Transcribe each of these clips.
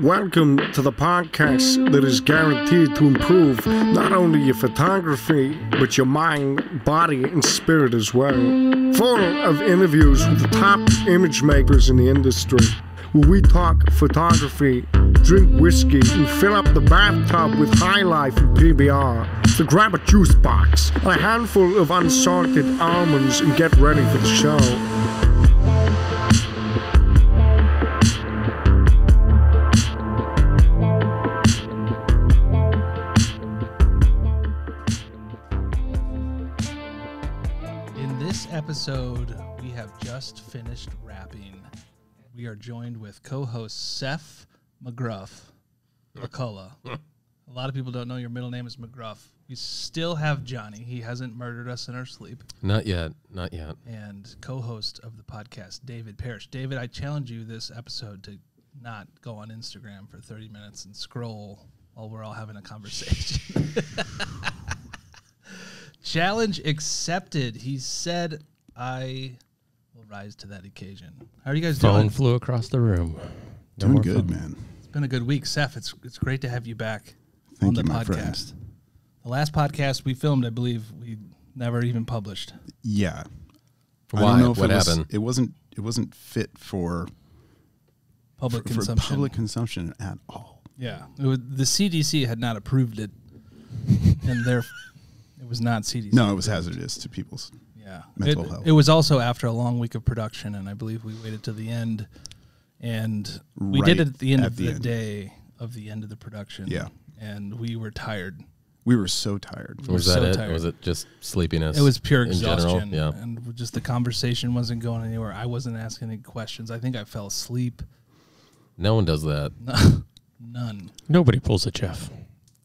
Welcome to the podcast that is guaranteed to improve not only your photography, but your mind, body, and spirit as well. Full of interviews with the top image makers in the industry, where we talk photography, drink whiskey, and fill up the bathtub with High Life and PBR. So grab a juice box and a handful of unsalted almonds and get ready for the show. Episode we have just finished wrapping. We are joined with co-host Sef McGruff. A lot of people don't know your middle name is McGruff. We still have Johnny. He hasn't murdered us in our sleep. Not yet. Not yet. And co-host of the podcast, David Parish. David, I challenge you this episode to not go on Instagram for 30 minutes and scroll while we're all having a conversation. Challenge accepted. He said I will rise to that occasion. How are you guys doing? Phone flew across the room. Doing good, man. It's been a good week. Sef, it's great to have you back on the podcast. The last podcast we filmed, I believe, we never even published. Yeah. Why? What happened? It wasn't fit for public consumption. For public consumption at all. Yeah. The CDC had not approved it, and therefore it was not CDC. No, it was hazardous to people's mental health. It was also after a long week of production, and I believe we waited to the end, and we did it at the end of the day of the end of the production. Yeah, and we were tired. We were so tired. Was that it? Or was it just sleepiness? It was pure exhaustion. Yeah, and just the conversation wasn't going anywhere. I wasn't asking any questions. I think I fell asleep. No one does that. None. Nobody pulls a Jeff.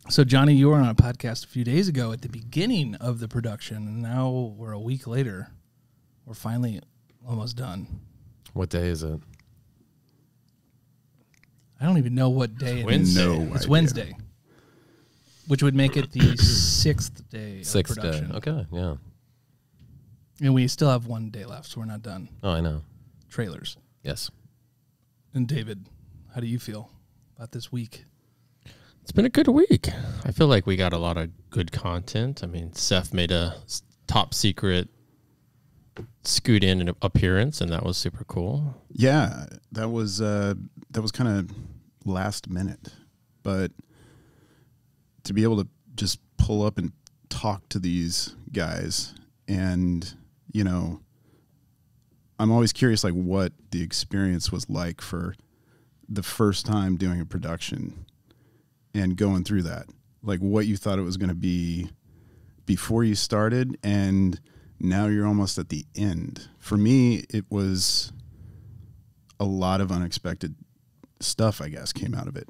So, Johnny, you were on a podcast a few days ago at the beginning of the production, and now we're a week later. We're finally almost done. What day is it? I don't even know what day it is. It's Wednesday, which would make it the sixth day of production. Sixth day, okay, yeah. And we still have one day left, so we're not done. Oh, I know. Trailers. Yes. And, David, how do you feel about this week? It's been a good week. I feel like we got a lot of good content. I mean, Sef made a top secret scoot in an appearance, and that was super cool. Yeah, that was kind of last minute, but to be able to just pull up and talk to these guys, and you know, I'm always curious like what the experience was like for the first time doing a production. And going through that, like what you thought it was going to be before you started, and now you're almost at the end. For me, it was a lot of unexpected stuff, I guess, came out of it.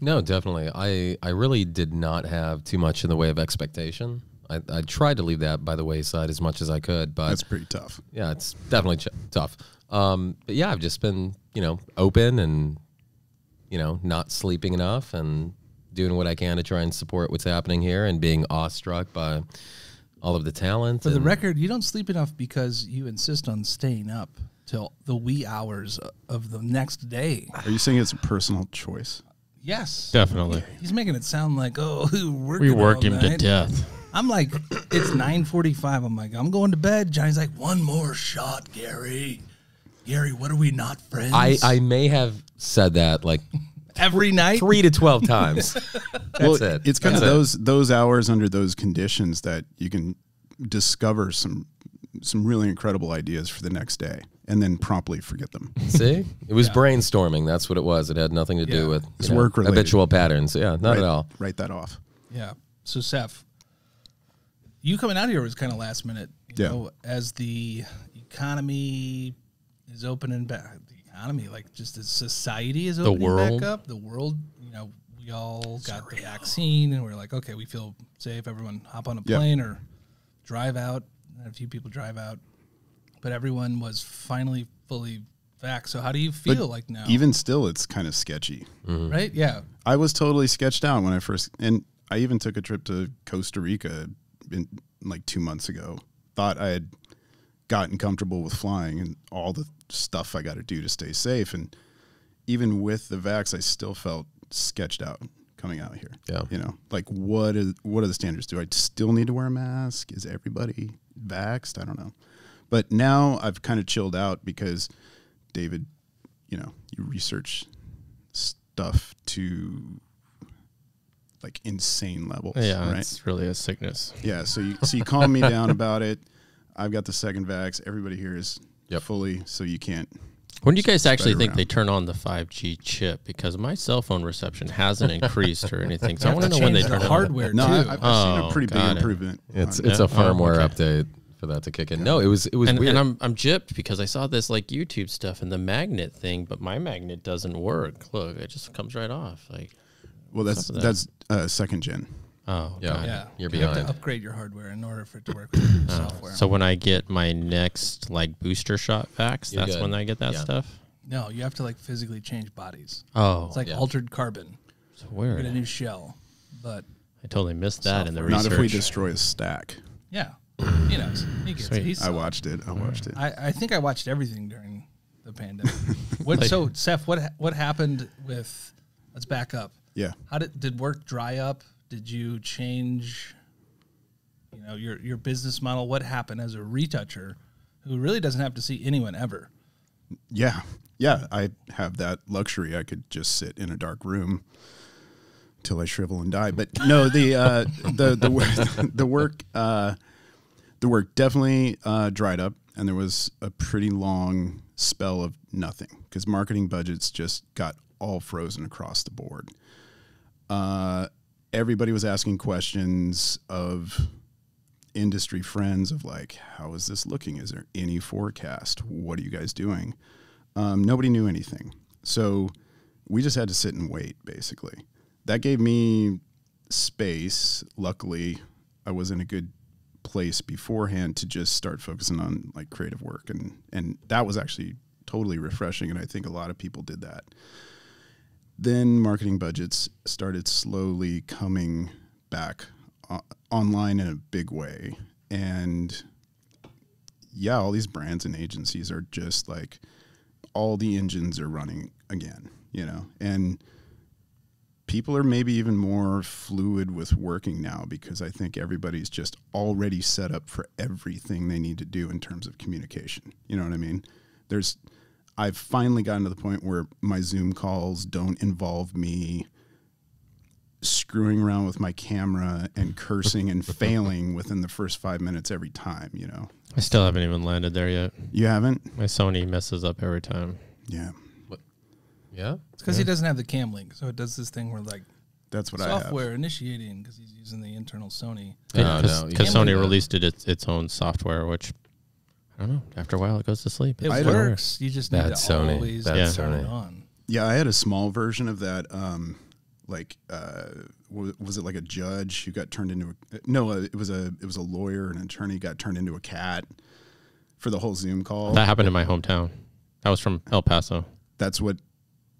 No, definitely. I really did not have too much in the way of expectation. I tried to leave that by the wayside as much as I could, but that's pretty tough. Yeah, it's definitely tough. But yeah, I've just been, you know, open and, you know, not sleeping enough and doing what I can to try and support what's happening here and being awestruck by all of the talent. For the record, you don't sleep enough because you insist on staying up till the wee hours of the next day. Are you saying it's a personal choice? Yes. Definitely. He's making it sound like, oh, we worked him to death. I'm like, it's 9:45. I'm like, I'm going to bed. Johnny's like, one more shot, Gary. Gary, what are we, not friends? I may have said that like every night 3 to 12 times. That's it. It's kind of those hours under those conditions that you can discover some really incredible ideas for the next day and then promptly forget them. See? It was brainstorming. That's what it was. It had nothing to do with work related habitual patterns. Yeah, not at all. Write that off. Yeah. So, Sef, you coming out here was kind of last minute. You know, as the economy is opening back up. Like just as society is opening back up, the world, you know, we all got the vaccine and we're like, okay, we feel safe. Everyone hop on a plane or drive out. A few people drive out, but everyone was finally fully vaxxed. So how do you feel like now? Even still, it's kind of sketchy, right? Yeah. I was totally sketched out when I first, and I even took a trip to Costa Rica like 2 months ago. Thought I had gotten comfortable with flying and all the stuff I got to do to stay safe. And even with the vax, I still felt sketched out coming out here. Yeah. You know, like what are the standards? Do I still need to wear a mask? Is everybody vaxxed? I don't know. But now I've kind of chilled out because David, you know, you research stuff to like insane levels. Yeah. Right? It's really a sickness. Yeah. So you calm me down about it. I've got the second vax. Everybody here is fully, so you can't. When do you guys actually think they turn on the 5G chip? Because my cell phone reception hasn't increased or anything, so I want to know when they turn the hardware. No, I've seen a pretty big improvement. It's a firmware update for that to kick in. No, it was weird. And I'm gypped because I saw this like YouTube stuff and the magnet thing, but my magnet doesn't work. Look, it just comes right off. Like, well, that's second gen. Oh yeah, you're behind. You have to upgrade your hardware in order for it to work with your software. So when I get my next like booster shot vax, that's good. When I get that stuff. No, you have to like physically change bodies. Oh, it's like altered carbon. So where? Get a new shell. But I totally missed that in the research. Not if we destroy a stack. Yeah, he knows. He gets it. He's I watched it. I think I watched everything during the pandemic. What? Like, so Seth, what happened with? Let's back up. Yeah. How did work dry up? Did you change, you know, your business model? What happened as a retoucher who really doesn't have to see anyone ever? Yeah. Yeah, I have that luxury. I could just sit in a dark room till I shrivel and die. But no, the work definitely dried up, and there was a pretty long spell of nothing because marketing budgets just got all frozen across the board. Everybody was asking questions of industry friends of like, how is this looking? Is there any forecast? What are you guys doing? Nobody knew anything. So we just had to sit and wait, basically. That gave me space. Luckily, I was in a good place beforehand to just start focusing on like creative work. And that was actually totally refreshing. And I think a lot of people did that. Then marketing budgets started slowly coming back online in a big way. And yeah, all these brands and agencies are just like, all the engines are running again, you know, and people are maybe even more fluid with working now because I think everybody's just already set up for everything they need to do in terms of communication. You know what I mean? I've finally gotten to the point where my Zoom calls don't involve me screwing around with my camera and cursing and failing within the first 5 minutes every time, you know. I still haven't even landed there yet. You haven't? My Sony messes up every time. Yeah. What? Yeah? It's because he doesn't have the cam link, so it does this thing where, like, that's what software initiating because he's using the internal Sony. Because Sony released its own software, which... I don't know. After a while, it goes to sleep. It works. You just need to always turn it on. Yeah, I had a small version of that. Was it like a judge who got turned into a? No, it was a lawyer, an attorney got turned into a cat for the whole Zoom call. That happened in my hometown. I was from El Paso. That's what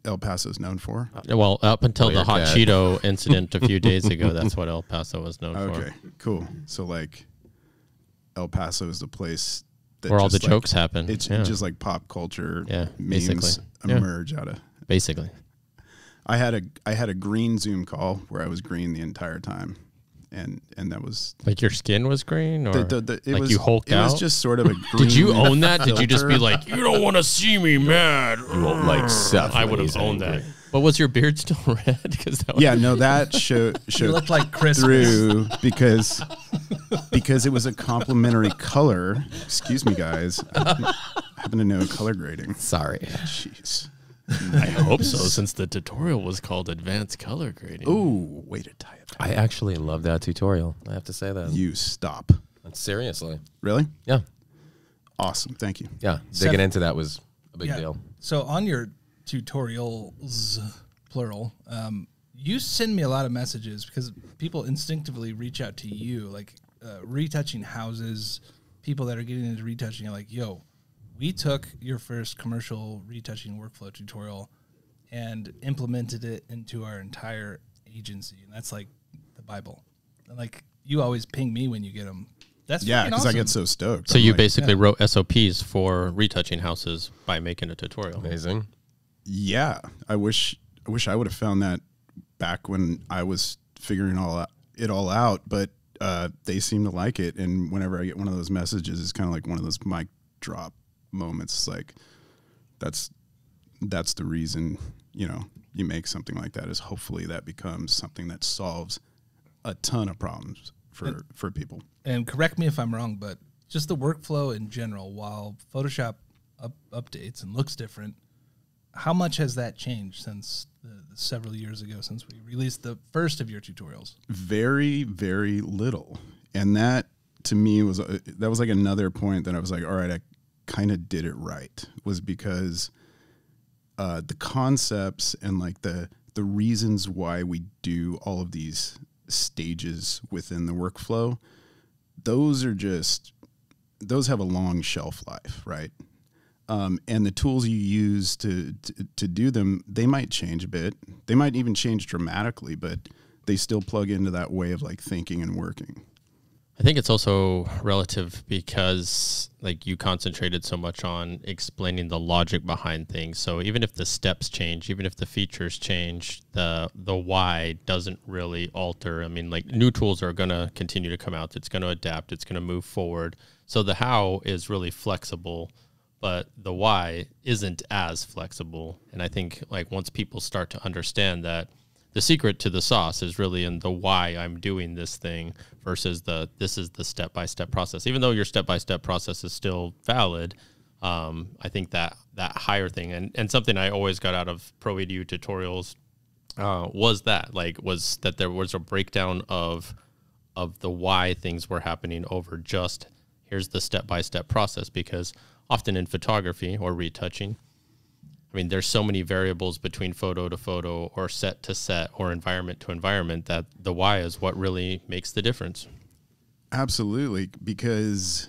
El Paso is known for. Well, up until the hot Cheeto incident a few days ago, that's what El Paso was known for. Okay, cool. So like, El Paso is the place. Where all the jokes happen. It's just like pop culture memes emerge out of. Basically. I had a green Zoom call where I was green the entire time. And that was... Like your skin was green? Or it was, you hulked out? It was just sort of a green... Did you own that? Did you just be like, you don't want to see me mad? Like Seth. I would have owned that. But was your beard still red? That showed looked like Chris through because it was a complementary color. Excuse me, guys. I happen to know color grading. Sorry. Jeez. I hope so, since the tutorial was called Advanced Color Grading. Ooh, way to tie it back. I actually love that tutorial. I have to say that. You stop. Seriously. Really? Yeah. Awesome. Thank you. Yeah. Digging into that was a big deal. So on your... tutorials, plural, you send me a lot of messages because people instinctively reach out to you, like retouching houses, people that are getting into retouching are like, yo, we took your first commercial retouching workflow tutorial and implemented it into our entire agency. And that's like the Bible. And like you always ping me when you get them. That's yeah, because awesome. I get so stoked. So I'm basically wrote SOPs for retouching houses by making a tutorial. Amazing. Yeah, I wish I would have found that back when I was figuring it all out, but they seem to like it. And whenever I get one of those messages, it's kind of like one of those mic drop moments. It's like that's the reason, you know, you make something like that, is hopefully that becomes something that solves a ton of problems for people. And correct me if I'm wrong, but just the workflow in general, while Photoshop updates and looks different, how much has that changed since the several years ago, since we released the first of your tutorials? Very, very little. And that to me was, that was like another point that I was like, all right, I kind of did it right, was because the concepts and like the reasons why we do all of these stages within the workflow, those have a long shelf life, right? And the tools you use to do them, they might change a bit. They might even change dramatically, but they still plug into that way of like thinking and working. I think it's also relative because like you concentrated so much on explaining the logic behind things. So even if the steps change, even if the features change, the why doesn't really alter. I mean, like new tools are going to continue to come out. It's going to adapt. It's going to move forward. So the how is really flexible, but the why isn't as flexible. And I think like once people start to understand that the secret to the sauce is really in the why I'm doing this thing versus this is the step-by-step process. Even though your step-by-step process is still valid, I think that higher thing, and something I always got out of Pro Edu tutorials was that there was a breakdown of the why things were happening over just here's the step-by-step process, because often in photography or retouching, I mean, there's so many variables between photo to photo or set to set or environment to environment that the why is what really makes the difference. Absolutely. Because,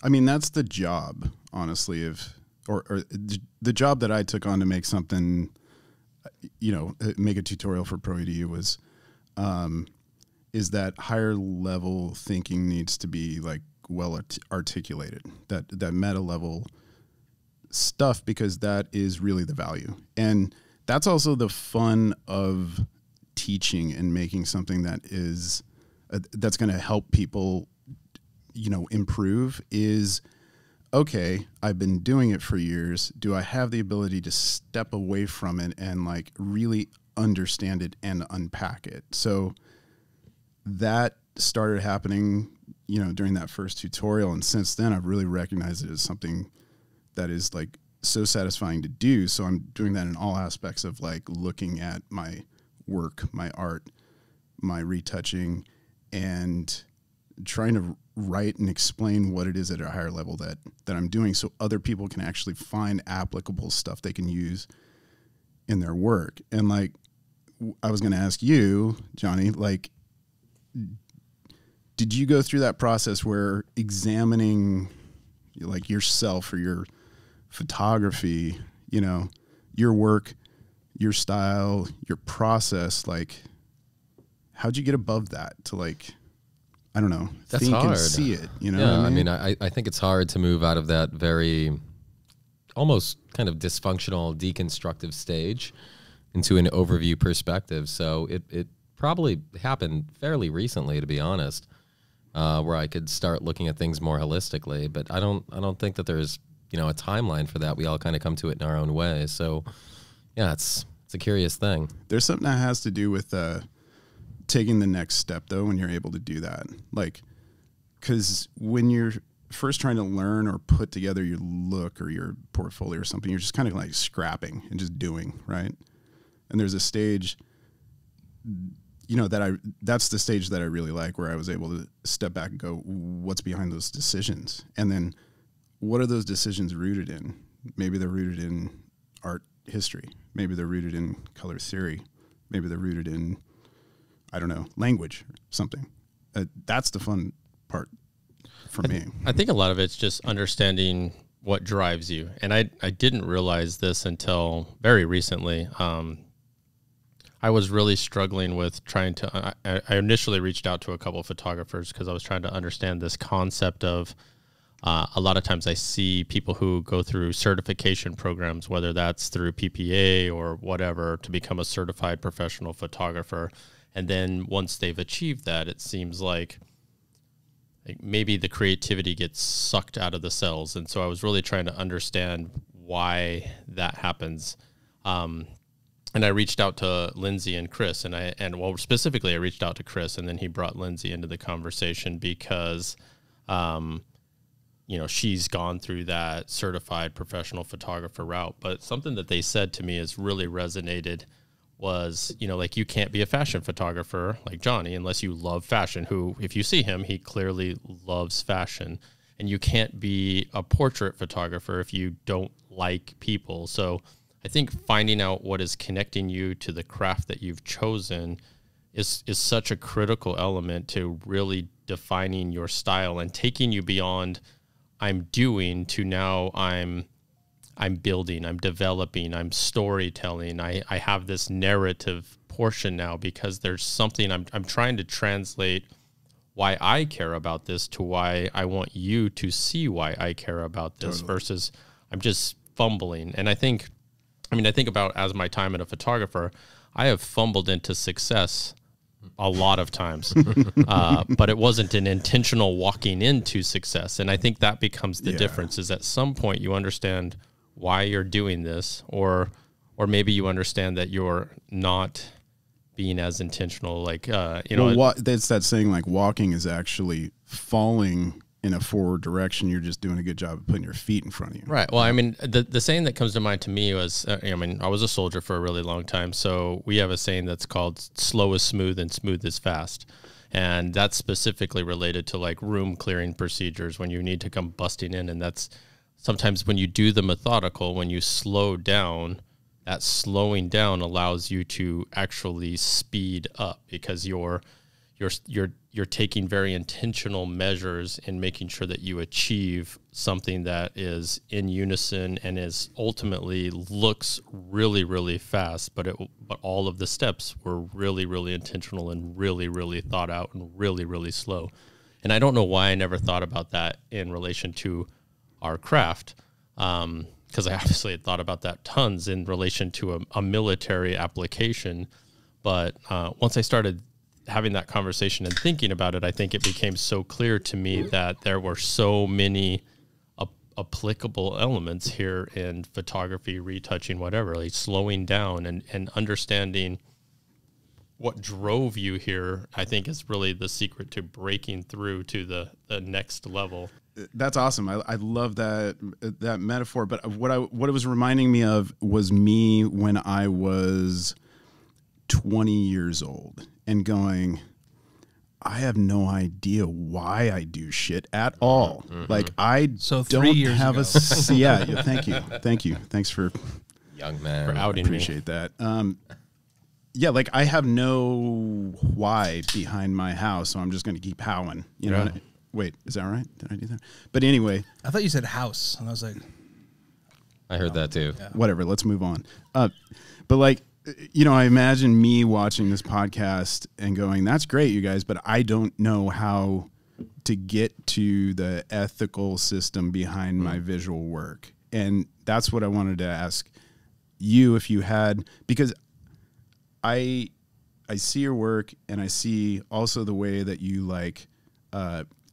I mean, that's the job, honestly, or the job that I took on to make something, you know, make a tutorial for Pro Edu was, is that higher level thinking needs to be like well articulated, that meta level stuff, because that is really the value. And that's also the fun of teaching and making something that is that's going to help people, you know, improve, is okay, I've been doing it for years, do I have the ability to step away from it and like really understand it and unpack it? So that started happening, you know, during that first tutorial, and since then I've really recognized it as something that is like so satisfying to do. So I'm doing that in all aspects of like looking at my work, my art, my retouching, and trying to write and explain what it is at a higher level that I'm doing, so other people can actually find applicable stuff they can use in their work. And like, I was going to ask you, Johnny, like, did you go through that process where examining like yourself or your photography, you know, your work, your style, your process, like how'd you get above that to like, I don't know, that's think hard. And see it, you know? Yeah, I mean, I think it's hard to move out of that very almost kind of dysfunctional, deconstructive stage into an overview perspective. So it probably happened fairly recently, to be honest, where I could start looking at things more holistically. But I don't think that there's, you know, a timeline for that. We all kind of come to it in our own way. So yeah, it's a curious thing. There's something that has to do with taking the next step though, when you're able to do that. Like, 'cause when you're first trying to learn or put together your look or your portfolio or something, you're just kind of like scrapping and just doing, right? And there's a stage, you know, that's the stage that I really like, where I was able to step back and go, what's behind those decisions? And then what are those decisions rooted in? Maybe they're rooted in art history. Maybe they're rooted in color theory. Maybe they're rooted in, I don't know, language or something. That's the fun part for me. I think a lot of it's just understanding what drives you. And I didn't realize this until very recently. I was really struggling with trying to, I initially reached out to a couple of photographers because I was trying to understand this concept of, a lot of times I see people who go through certification programs, whether that's through PPA or whatever, to become a certified professional photographer. And then once they've achieved that, it seems like maybe the creativity gets sucked out of the cells. And so I was really trying to understand why that happens. And I reached out to Lindsay and Chris, and specifically I reached out to Chris, and then he brought Lindsay into the conversation because, you know, she's gone through that certified professional photographer route. But something that they said to me has really resonated was, you know, like, you can't be a fashion photographer like Johnny unless you love fashion, who, if you see him, he clearly loves fashion. And you can't be a portrait photographer if you don't like people. So I think finding out what is connecting you to the craft that you've chosen is such a critical element to really defining your style and taking you beyond I'm doing to now I'm building, I'm developing, I'm storytelling. I have this narrative portion now because there's something I'm trying to translate why I care about this to why I want you to see why I care about this versus I'm just fumbling. And I think about as my time as a photographer, I have fumbled into success a lot of times, but it wasn't an intentional walking into success. And I think that becomes the difference is at some point you understand why you're doing this, or maybe you understand that you're not being as intentional. Like, that's that saying, like, walking is actually falling in a forward direction. You're just doing a good job of putting your feet in front of you. Right. Well, I mean, the saying that comes to mind to me was, I was a soldier for a really long time. So we have a saying that's called slow is smooth and smooth is fast. And that's specifically related to like room clearing procedures when you need to come busting in. And that's sometimes when you do the methodical, when you slow down, that slowing down allows you to actually speed up because you're taking very intentional measures in making sure that you achieve something that is in unison and is ultimately looks really, really fast, but all of the steps were really, really intentional and really, really thought out and really, really slow. And I don't know why I never thought about that in relation to our craft, because I obviously had thought about that tons in relation to a military application. But once I started having that conversation and thinking about it, I think it became so clear to me that there were so many applicable elements here in photography, retouching, whatever, like slowing down and understanding what drove you here, I think is really the secret to breaking through to the next level. That's awesome. I love that metaphor. But what it was reminding me of was me when I was 20 years old and going, I have no idea why I do shit at all. Mm-hmm. Like, I so don't have ago. A... Yeah, thank you. Thank you. Thanks for... Young man. For outing appreciate me. That. Yeah, like, I have no why behind my house, so I'm just going to keep howling. You know? Yeah. Wait, is that right? Did I do that? But anyway... I thought you said house, and I was like... I heard that, too. Yeah. Whatever, let's move on. But, like... You know, I imagine me watching this podcast and going, that's great, you guys, but I don't know how to get to the ethical system behind my visual work. And that's what I wanted to ask you if you had, because I see your work and I see also the way that you like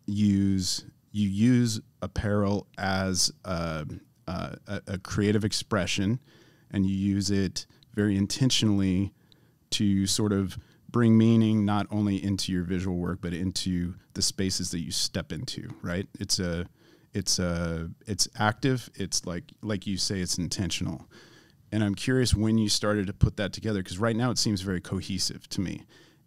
use apparel as a creative expression, and you use it very intentionally to sort of bring meaning not only into your visual work, but into the spaces that you step into, right? It's active. It's like you say, it's intentional. And I'm curious when you started to put that together, because right now it seems very cohesive to me.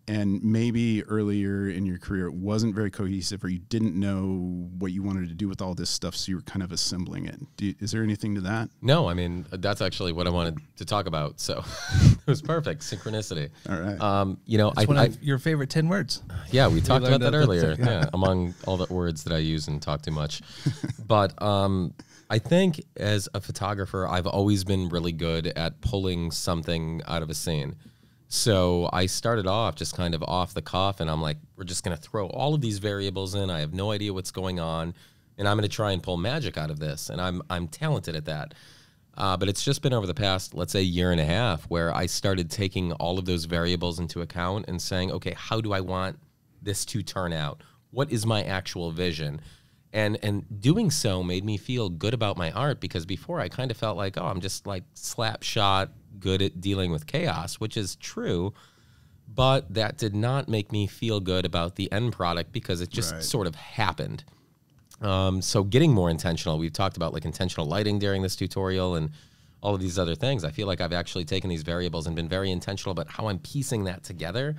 And maybe earlier in your career, it wasn't very cohesive, or you didn't know what you wanted to do with all this stuff, so you were kind of assembling it. Is there anything to that? No, I mean, that's actually what I wanted to talk about, so it was perfect, synchronicity. All right. You know, it's one of your favorite 10 words. Yeah, we talked about that earlier, yeah, among all the words that I use and talk too much. But I think as a photographer, I've always been really good at pulling something out of a scene. So I started off just kind of off the cuff, and I'm like, we're just going to throw all of these variables in. I have no idea what's going on, and I'm going to try and pull magic out of this, and I'm talented at that. But it's just been over the past, let's say, year and a half where I started taking all of those variables into account and saying, okay, how do I want this to turn out? What is my actual vision? And doing so made me feel good about my art, because before I kind of felt like, oh, I'm just like slap shot good at dealing with chaos, which is true, but that did not make me feel good about the end product because it just sort of happened. So getting more intentional, we've talked about like intentional lighting during this tutorial and all of these other things. I feel like I've actually taken these variables and been very intentional about how I'm piecing that together.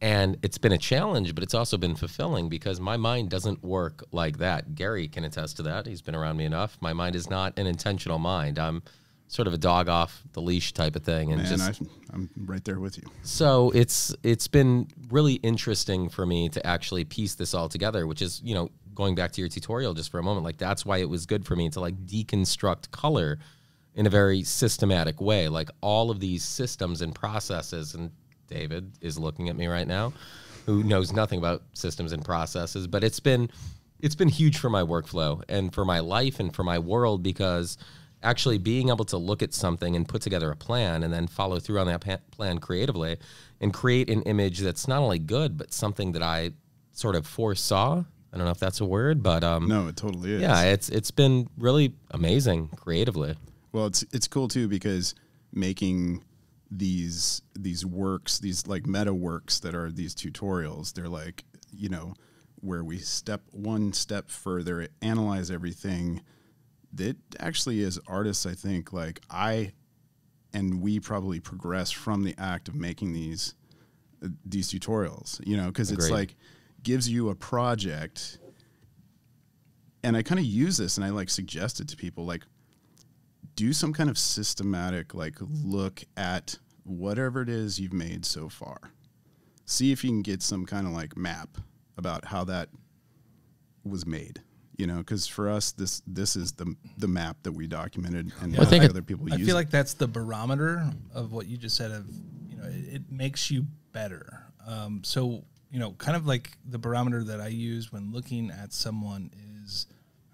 And it's been a challenge, but it's also been fulfilling because my mind doesn't work like that. Gary can attest to that. He's been around me enough. My mind is not an intentional mind. I'm sort of a dog off the leash type of thing. And I'm right there with you. So it's been really interesting for me to actually piece this all together, which is, you know, going back to your tutorial just for a moment, like that's why it was good for me to like deconstruct color in a very systematic way. Like all of these systems and processes, and David is looking at me right now, who knows nothing about systems and processes, but it's been huge for my workflow and for my life and for my world, because actually being able to look at something and put together a plan and then follow through on that plan creatively and create an image that's not only good, but something that I sort of foresaw. I don't know if that's a word, but no, it totally is. Yeah, it's been really amazing creatively. Well, it's cool too, because making these works, these like meta works that are these tutorials, they're like, you know, where we step one step further, analyze everything. That actually, as artists, I think like we probably progress from the act of making these tutorials, you know, because it's like gives you a project. And I kind of use this, and I like suggest it to people, like do some kind of systematic, like look at whatever it is you've made so far. See if you can get some kind of like map about how that was made, you know, because for us, this is the map that we documented, and well, other people use. I feel like that's the barometer of what you just said of, you know, it makes you better. So, you know, kind of like the barometer that I use when looking at someone is,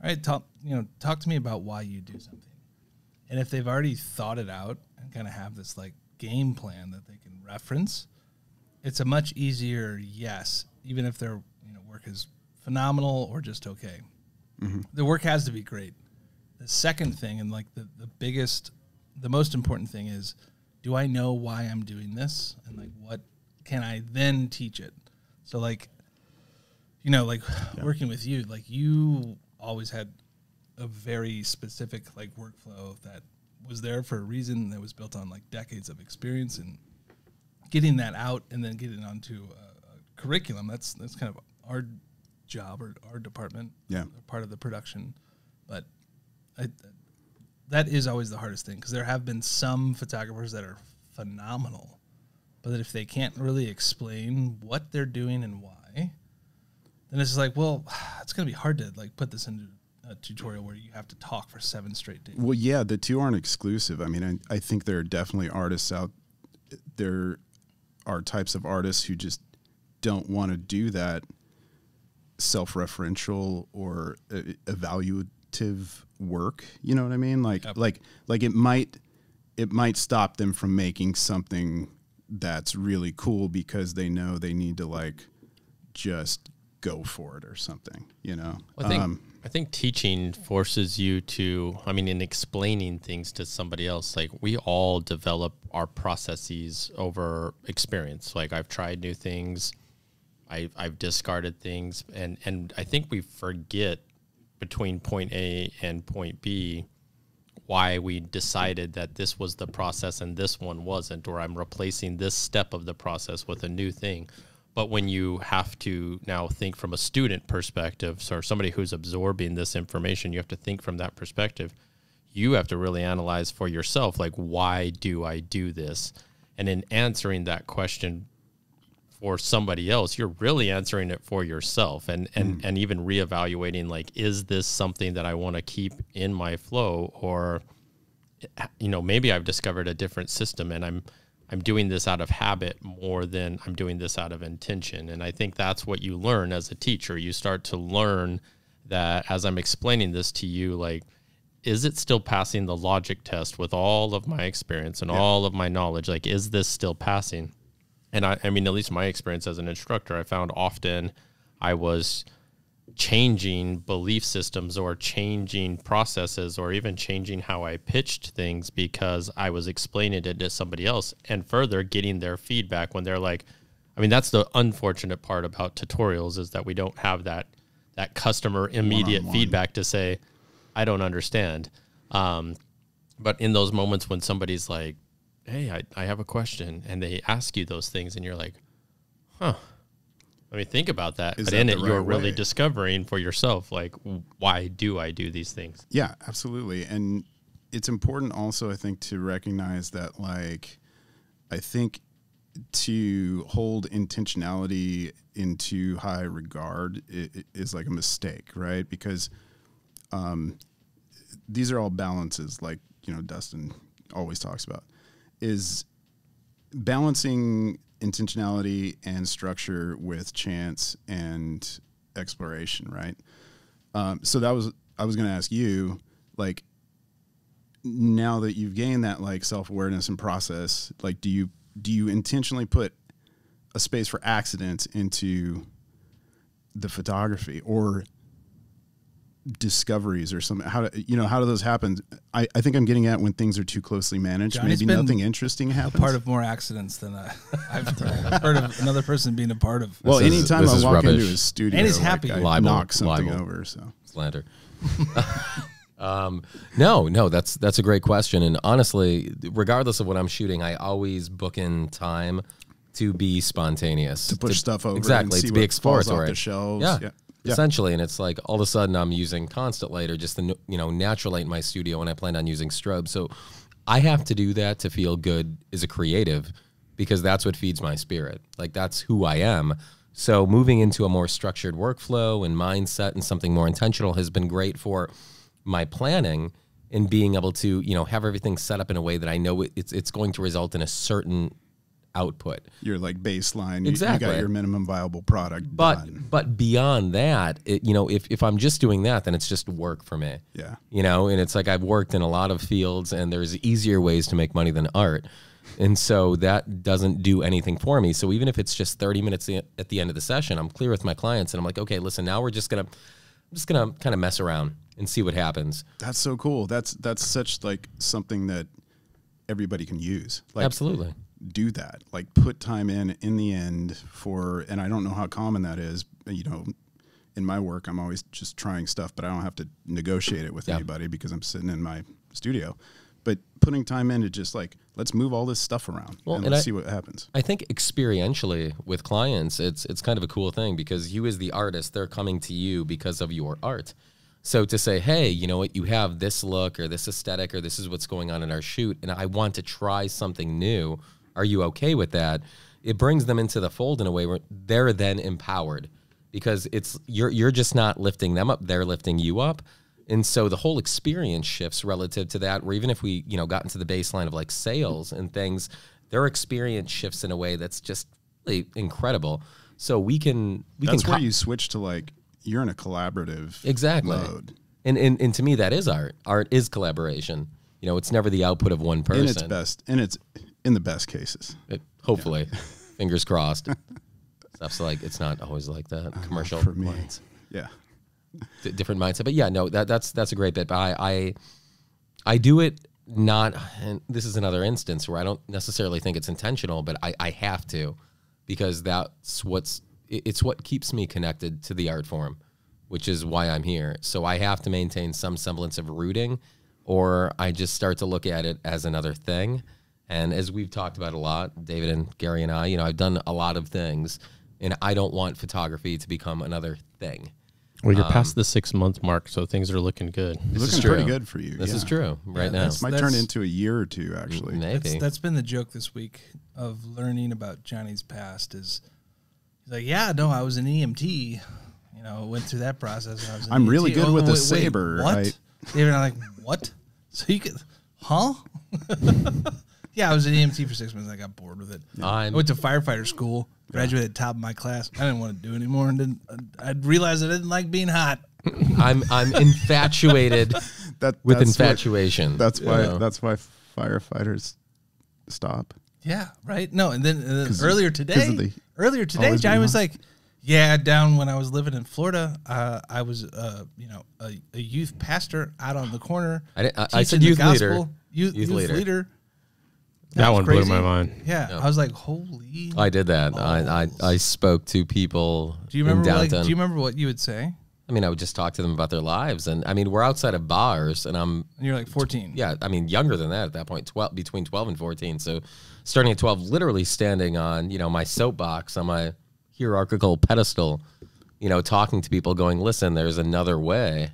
all right, talk to me about why you do something. And if they've already thought it out and kind of have this like game plan that they can reference, it's a much easier yes, even if their work is phenomenal or just okay. Mm-hmm. The work has to be great. The second thing, and like the most important thing is, do I know why I'm doing this? And like, what can I then teach it? So like, you know, like working with you, like you always had a very specific like workflow that was there for a reason, that was built on like decades of experience, and getting that out and then getting onto a curriculum, that's kind of our job or our department, part of the production. But that is always the hardest thing, because there have been some photographers that are phenomenal, but that if they can't really explain what they're doing and why, then it's just like, well, it's going to be hard to like put this into a tutorial where you have to talk for 7 straight days. Well, yeah, the two aren't exclusive. I mean, I think there are definitely artists out there are types of artists who just don't want to do that self-referential or evaluative work. You know what I mean? Like, like it might stop them from making something that's really cool because they know they need to like just go for it or something, you know? Well, I think teaching forces you to, I mean, in explaining things to somebody else, like we all develop our processes over experience. Like I've tried new things, I've discarded things, and I think we forget between point A and point B why we decided that this was the process and this one wasn't, or I'm replacing this step of the process with a new thing. But when you have to now think from a student perspective, so somebody who's absorbing this information, you have to think from that perspective. You have to really analyze for yourself, like, why do I do this? And in answering that question for somebody else, you're really answering it for yourself, and even reevaluating, like, is this something that I want to keep in my flow? Or, you know, maybe I've discovered a different system and I'm I'm doing this out of habit more than I'm doing this out of intention. And I think that's what you learn as a teacher. You start to learn that as I'm explaining this to you, like, is it still passing the logic test with all of my experience and all of my knowledge? Like, is this still passing? And I mean, at least my experience as an instructor, I found often I was changing belief systems or changing processes or even changing how I pitched things because I was explaining it to somebody else, and further getting their feedback when they're like, I mean, that's the unfortunate part about tutorials, is that we don't have that customer immediate feedback to say, I don't understand. But in those moments when somebody's like, hey, I have a question, and they ask you those things and you're like, huh, I mean, think about that. But in it, you're really discovering for yourself, like, why do I do these things? Yeah, absolutely. And it's important also, I think, to recognize that, like, I think to hold intentionality into high regard is like a mistake, right? Because these are all balances, like, you know, Dustin always talks about, is balancing intentionality and structure with chance and exploration, right? So that was, I was going to ask you, like, now that you've gained that, like, self-awareness and process, like, do you intentionally put a space for accidents into the photography or discoveries or something? How do you know, how do those happen? I think I'm getting at when things are too closely managed. Johnny's maybe nothing interesting happens. Part of more accidents than I've heard of another person being a part of. Well, anytime I walk into his studio, and he's happy, like, I knock something over. So slander. No, that's a great question. And honestly, regardless of what I'm shooting, I always book in time to be spontaneous, to push stuff over, exactly, and to be exploratory, falls off the shelves. Yeah. Essentially, and it's like all of a sudden I'm using constant light or just the, you know, natural light in my studio, and I plan on using strobe. So I have to do that to feel good as a creative, because that's what feeds my spirit. Like, that's who I am. So moving into a more structured workflow and mindset and something more intentional has been great for my planning and being able to, you know, have everything set up in a way that I know it's going to result in a certain output. You're like baseline. Exactly. You got your minimum viable product. But beyond that, you know, if I'm just doing that, then it's just work for me. Yeah. You know, and it's like, I've worked in a lot of fields, and there's easier ways to make money than art. And so that doesn't do anything for me. So even if it's just 30 minutes at the end of the session, I'm clear with my clients and I'm like, okay, listen, now I'm just going to kind of mess around and see what happens. That's so cool. That's such, like, something that everybody can use. Like, absolutely. Do that, like, put time in the end for, and I don't know how common that is, you know, in my work, I'm always just trying stuff, but I don't have to negotiate it with anybody because I'm sitting in my studio, but putting time into just, like, let's move all this stuff around and see what happens. I think experientially with clients, it's kind of a cool thing, because you as the artist, they're coming to you because of your art. So to say, hey, you know what, you have this look or this aesthetic, or this is what's going on in our shoot, and I want to try something new. Are you okay with that? It brings them into the fold in a way where they're then empowered, because it's you're just not lifting them up, they're lifting you up. And so the whole experience shifts relative to that, where even if we, you know, got into the baseline of, like, sales and things, their experience shifts in a way that's just really incredible. So that's where you switch to, like, you're in a collaborative mode. And to me, that is art. Art is collaboration. You know, it's never the output of one person. In its best. And it's in the best cases. Hopefully. Yeah. Fingers crossed. Stuff's like, it's not always like that. Commercial for me. Lines. Yeah. Different mindset. But yeah, no, that's a great bit. But I do it not, and this is another instance where I don't necessarily think it's intentional, but I have to, because that's it's what keeps me connected to the art form, which is why I'm here. So I have to maintain some semblance of rooting, or I just start to look at it as another thing. And as we've talked about a lot, David and Gary and I, you know, I've done a lot of things, and I don't want photography to become another thing. Well, you're past the 6-month mark, so things are looking good. This is pretty good for you. This is true right now. This might turn into a year or two, actually. Maybe. That's been the joke this week of learning about Johnny's past is, he's like, yeah, no, I was an EMT. You know, went through that process. And I'm really good with a saber. What? David and I are like, what? So you could, huh? Yeah, I was at EMT for 6 months. I got bored with it. I went to firefighter school, graduated at the top of my class. I didn't want to do anymore, and I realized I didn't like being hot. I'm infatuated with infatuation. That's why firefighters stop. Yeah, right. No, and then earlier today, Johnny was like, "Yeah, down when I was living in Florida, I was a youth pastor out on the corner. I said youth leader. Youth leader. That one crazy. Blew my mind. Yeah, no. I was like, holy. I did that. I spoke to people. Do you remember? Do you remember what you would say? I mean, I would just talk to them about their lives, and I mean, we're outside of bars, and you're like 14. Yeah, I mean, younger than that at that point, between 12 and 14. So, starting at 12, literally standing on my soapbox on my hierarchical pedestal, talking to people, going, listen, there's another way,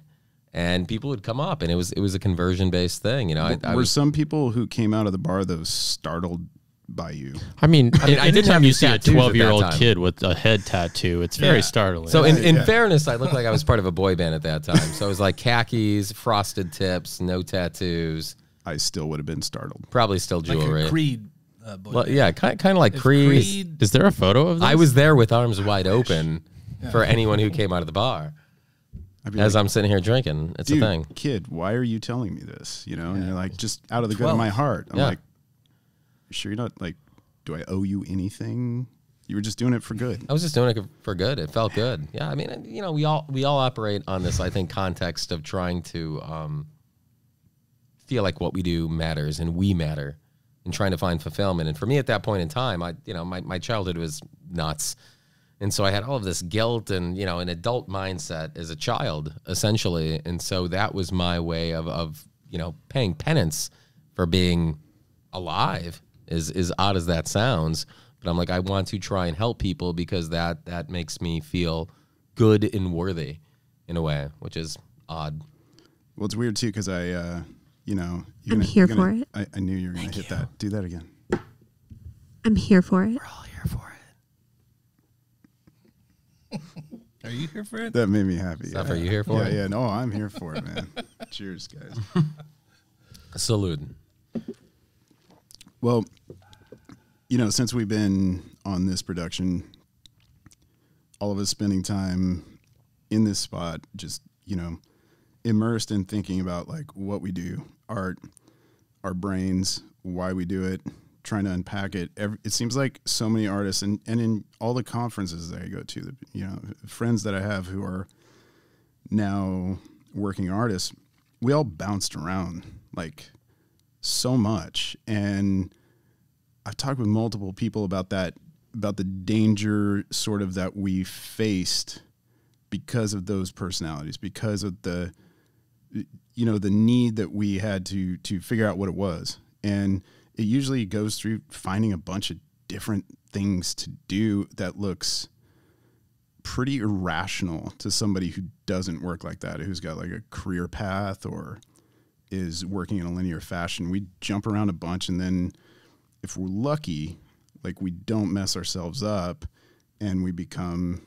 and people would come up, and it was a conversion based thing. Were some people who came out of the bar that was startled by you? I mean I didn't have you see a 12-year-old kid with a head tattoo. It's very startling. So in fairness, I looked like I was part of a boy band at that time. So I was like khakis, frosted tips, no tattoos. I still would have been startled. Probably still jewelry. Like Creed. Yeah, kind of like Creed. Is there a photo of this? I was there with arms wide open for anyone who came out of the bar. As I'm sitting here drinking, it's a thing. Kid, why are you telling me this? And you're like, just out of the good of my heart. I'm like, sure you're not like, do I owe you anything? You were just doing it for good. I was just doing it for good. It felt good. Yeah, I mean, we all operate on this, I think, context of trying to feel like what we do matters and we matter, and trying to find fulfillment. And for me at that point in time, my childhood was nuts, and so I had all of this guilt and an adult mindset as a child essentially, and so that was my way of paying penance for being alive. As odd as that sounds, but I'm like, I want to try and help people because that makes me feel good and worthy in a way, which is odd. Well, it's weird too because I'm here for it. I knew you were going to hit that. Do that again. I'm here for it. We're all here for it. Are you here for it? That made me happy. Steph, yeah. Are you here for it? Yeah, no, I'm here for it, man. Cheers, guys. Salute. Well, since we've been on this production, all of us spending time in this spot, just, immersed in thinking about like what we do, art, our brains, why we do it, trying to unpack it. It seems like so many artists and in all the conferences that I go to, friends that I have who are now working artists, we all bounced around like so much, and I've talked with multiple people about the danger sort of that we faced because of those personalities, because of the the need that we had to figure out what it was. And it usually goes through finding a bunch of different things to do that looks pretty irrational to somebody who doesn't work like that, who's got like a career path or is working in a linear fashion. We jump around a bunch, and then if we're lucky, like we don't mess ourselves up and we become,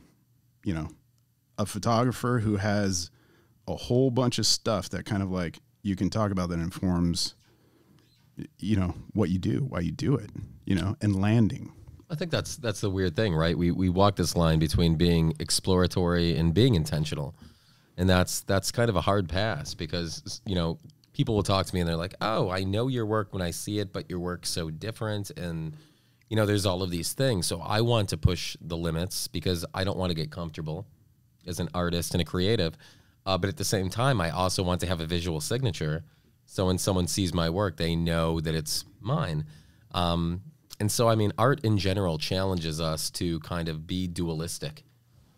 a photographer who has a whole bunch of stuff that kind of like you can talk about that informs, what you do, why you do it, and landing. I think that's the weird thing, right? We walk this line between being exploratory and being intentional. And that's kind of a hard pass because, people will talk to me and they're like, oh, I know your work when I see it, but your work's so different. And, there's all of these things. So I want to push the limits because I don't want to get comfortable as an artist and a creative. But at the same time, I also want to have a visual signature. So when someone sees my work, they know that it's mine. And so, I mean, art in general challenges us to kind of be dualistic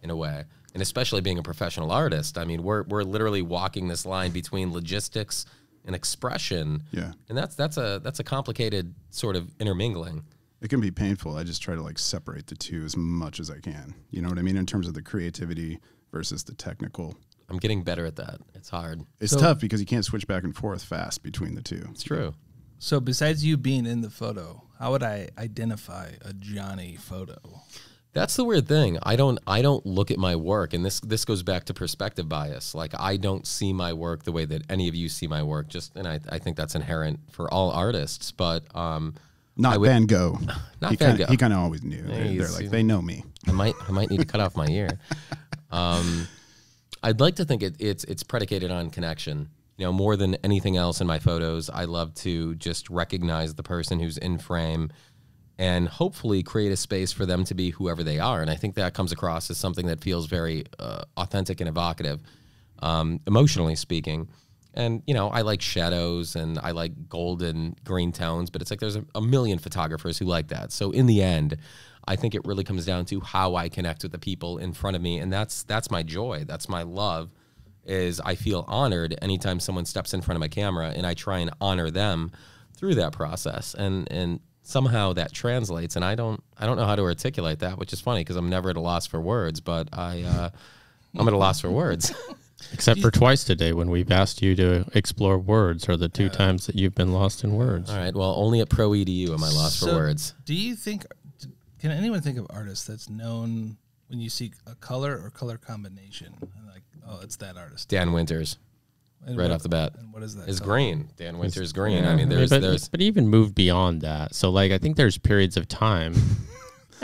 in a way. And especially being a professional artist, I mean, we're literally walking this line between logistics and expression. Yeah, and that's a complicated sort of intermingling. It can be painful. I just try to like separate the two as much as I can. You know what I mean? In terms of the creativity versus the technical. I'm getting better at that. It's hard. It's tough because you can't switch back and forth fast between the two. It's true. So besides you being in the photo, how would I identify a Johnny photo? That's the weird thing. I don't look at my work, and this goes back to perspective bias. Like, I don't see my work the way that any of you see my work. And I think that's inherent for all artists, but Not Van Gogh. He kind of always knew. Yeah, they're like, they know me. I might need to cut off my ear. I'd like to think it's predicated on connection. You know, more than anything else in my photos, I love to just recognize the person who's in frame and hopefully create a space for them to be whoever they are. And I think that comes across as something that feels very authentic and evocative, emotionally speaking. And, you know, I like shadows and I like gold and green tones, but it's like there's a million photographers who like that. So in the end, I think it really comes down to how I connect with the people in front of me. And that's my joy. That's my love. Is I feel honored anytime someone steps in front of my camera, and I try and honor them through that process, and somehow that translates. And I don't know how to articulate that, which is funny because I'm never at a loss for words, but I'm at a loss for words. Except for twice today when we've asked you to explore words, or the two times that you've been lost in words. All right, well, only at Pro Edu am I lost for words. Do you think, can anyone think of artists that's known when you see a color or color combination? Like, oh, it's that artist. Dan Winters, and right off the bat. And what is that? It's green. Dan Winters green. Yeah. I mean, but even moved beyond that. So, like, I think there's periods of time. Yeah.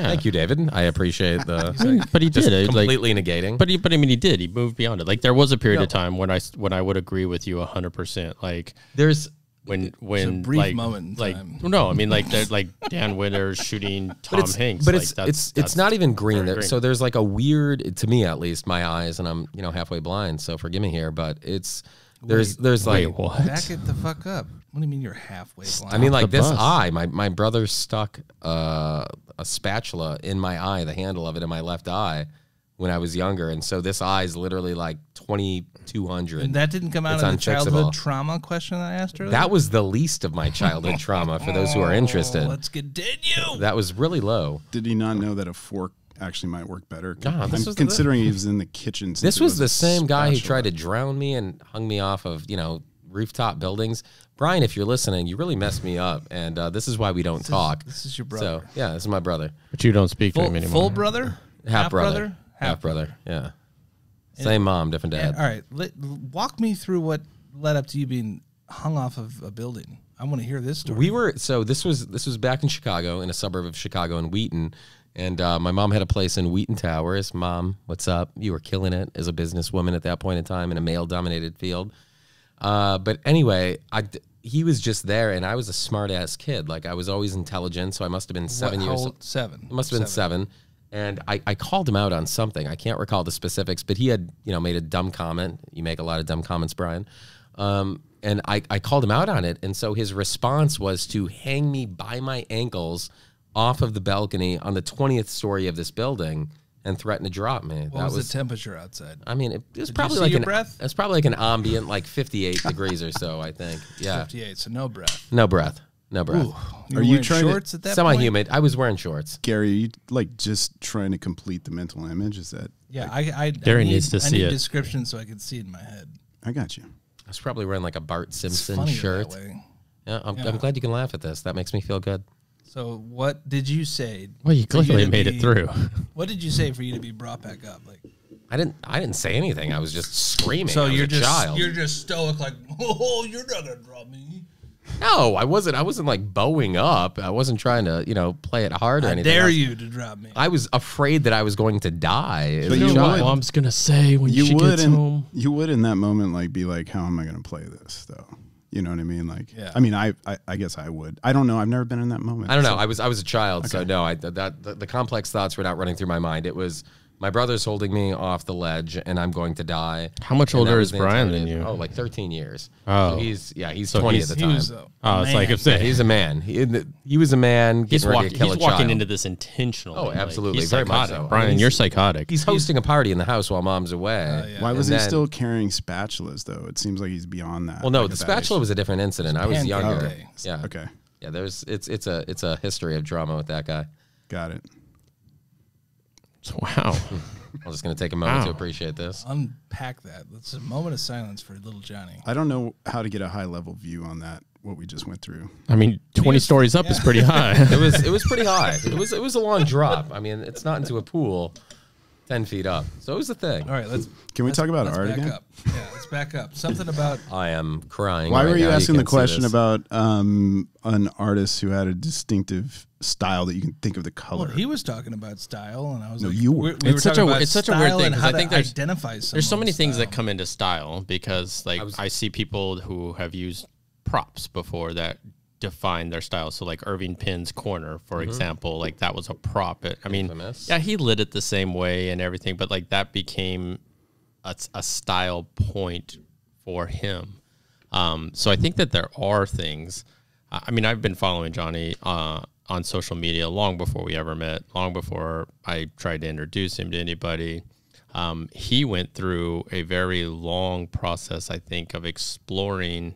Thank you, David. I appreciate the. But he did just completely negating. But I mean, he did. He moved beyond it. Like, there was a period of time when I would agree with you 100%. Like, there's. When a brief moment in time. No, I mean, like, like Dan Winters shooting Tom Hanks. But like, it's not even green. So there's like a weird, to me at least, my eyes, and I'm, you know, halfway blind, so forgive me here, but it's there's what? Back it the fuck up. What do you mean you're halfway blind? I mean, like, this eye, my brother stuck a spatula in my eye, the handle of it in my left eye when I was younger, and so this eye is literally like 2200. And that didn't come out of the childhood trauma question I asked her. That was the least of my childhood trauma. For those who are interested, let's continue. That was really low. Did he not know that a fork actually might work better? God, I'm considering he was in the kitchen. This was the same guy who tried to drown me and hung me off of, you know, rooftop buildings. Brian, if you're listening, you really messed me up, and this is why we don't talk. This is your brother. So, yeah, this is my brother. But you don't speak to him anymore. Full brother, half brother. Half brother, yeah. Same mom, different dad. All right, walk me through what led up to you being hung off of a building. I want to hear this story. This was back in Chicago, in a suburb of Chicago in Wheaton, and my mom had a place in Wheaton Towers. Mom, what's up? You were killing it as a businesswoman at that point in time in a male-dominated field. But anyway, he was just there, and I was a smart-ass kid. Like, I was always intelligent, so I must have been 7 years old. Seven. It must have been seven. And I called him out on something. I can't recall the specifics, but he had, you know, made a dumb comment. You make a lot of dumb comments, Brian. And I called him out on it. And so his response was to hang me by my ankles off of the balcony on the 20th story of this building and threaten to drop me. What was the temperature outside? I mean, it was probably like an ambient, like 58 degrees or so, I think. Yeah. 58, so no breath. No breath. No, bro. Are you trying shorts at that semi-humid? I was wearing shorts. Gary, are you like just trying to complete the mental image? Is that Gary needs to see it. I need a description so I can see it in my head. I got you. I was probably wearing like a Bart Simpson shirt. Yeah, I'm glad you can laugh at this. That makes me feel good. So what did you say? Well, you clearly made it through. What did you say for you to be brought back up? Like, I didn't say anything. I was just screaming. So you're just stoic, like, oh, you're not gonna drop me. No, I wasn't like bowing up. I wasn't trying to, you know, play it hard or anything. How dare you to drop me? I was afraid that I was going to die. But you know what Mom's gonna say when she gets home. You would in that moment like be like, how am I gonna play this though? You know what I mean? Like, yeah. I mean, I guess I would. I don't know. I've never been in that moment. I don't know. I was a child, so no. The complex thoughts were not running through my mind. It was, my brother's holding me off the ledge, and I'm going to die. How much older is Brian than you? Oh, like 13 years. Oh, so he's 20 at the time. Oh, it's like I'm saying, he's a man. He was a man. He's walking into this intentionally. Oh, absolutely, very much so. Brian, you're psychotic. He's hosting a party in the house while Mom's away. Why was he still carrying spatulas though? It seems like he's beyond that. Well, no, the spatula was a different incident. I was younger. Yeah. Okay. Yeah, it's a history of drama with that guy. Got it. Wow. I'm just going to take a moment to appreciate this. Unpack that. That's a moment of silence for little Johnny. I don't know how to get a high-level view on that what we just went through. I mean, 20 stories up is pretty high. It was pretty high. It was a long drop. I mean, it's not into a pool 10 feet up. So it was a thing. All right, let's talk about art again? Yeah, let's back up. Something about... I am crying. Why were you asking the question about an artist who had a distinctive style that you can think of the color? Well, he was talking about style, and I was you were. It's such a weird thing. I think there's so many things that come into style, because like I see people who have used props before that define their style. So like Irving Pen's corner, for example, like that was a prop. I mean, yeah, he lit it the same way and everything, but like that became a style point for him. So I think that there are things. I mean, I've been following Johnny on social media long before we ever met, long before I tried to introduce him to anybody. He went through a very long process, I think, of exploring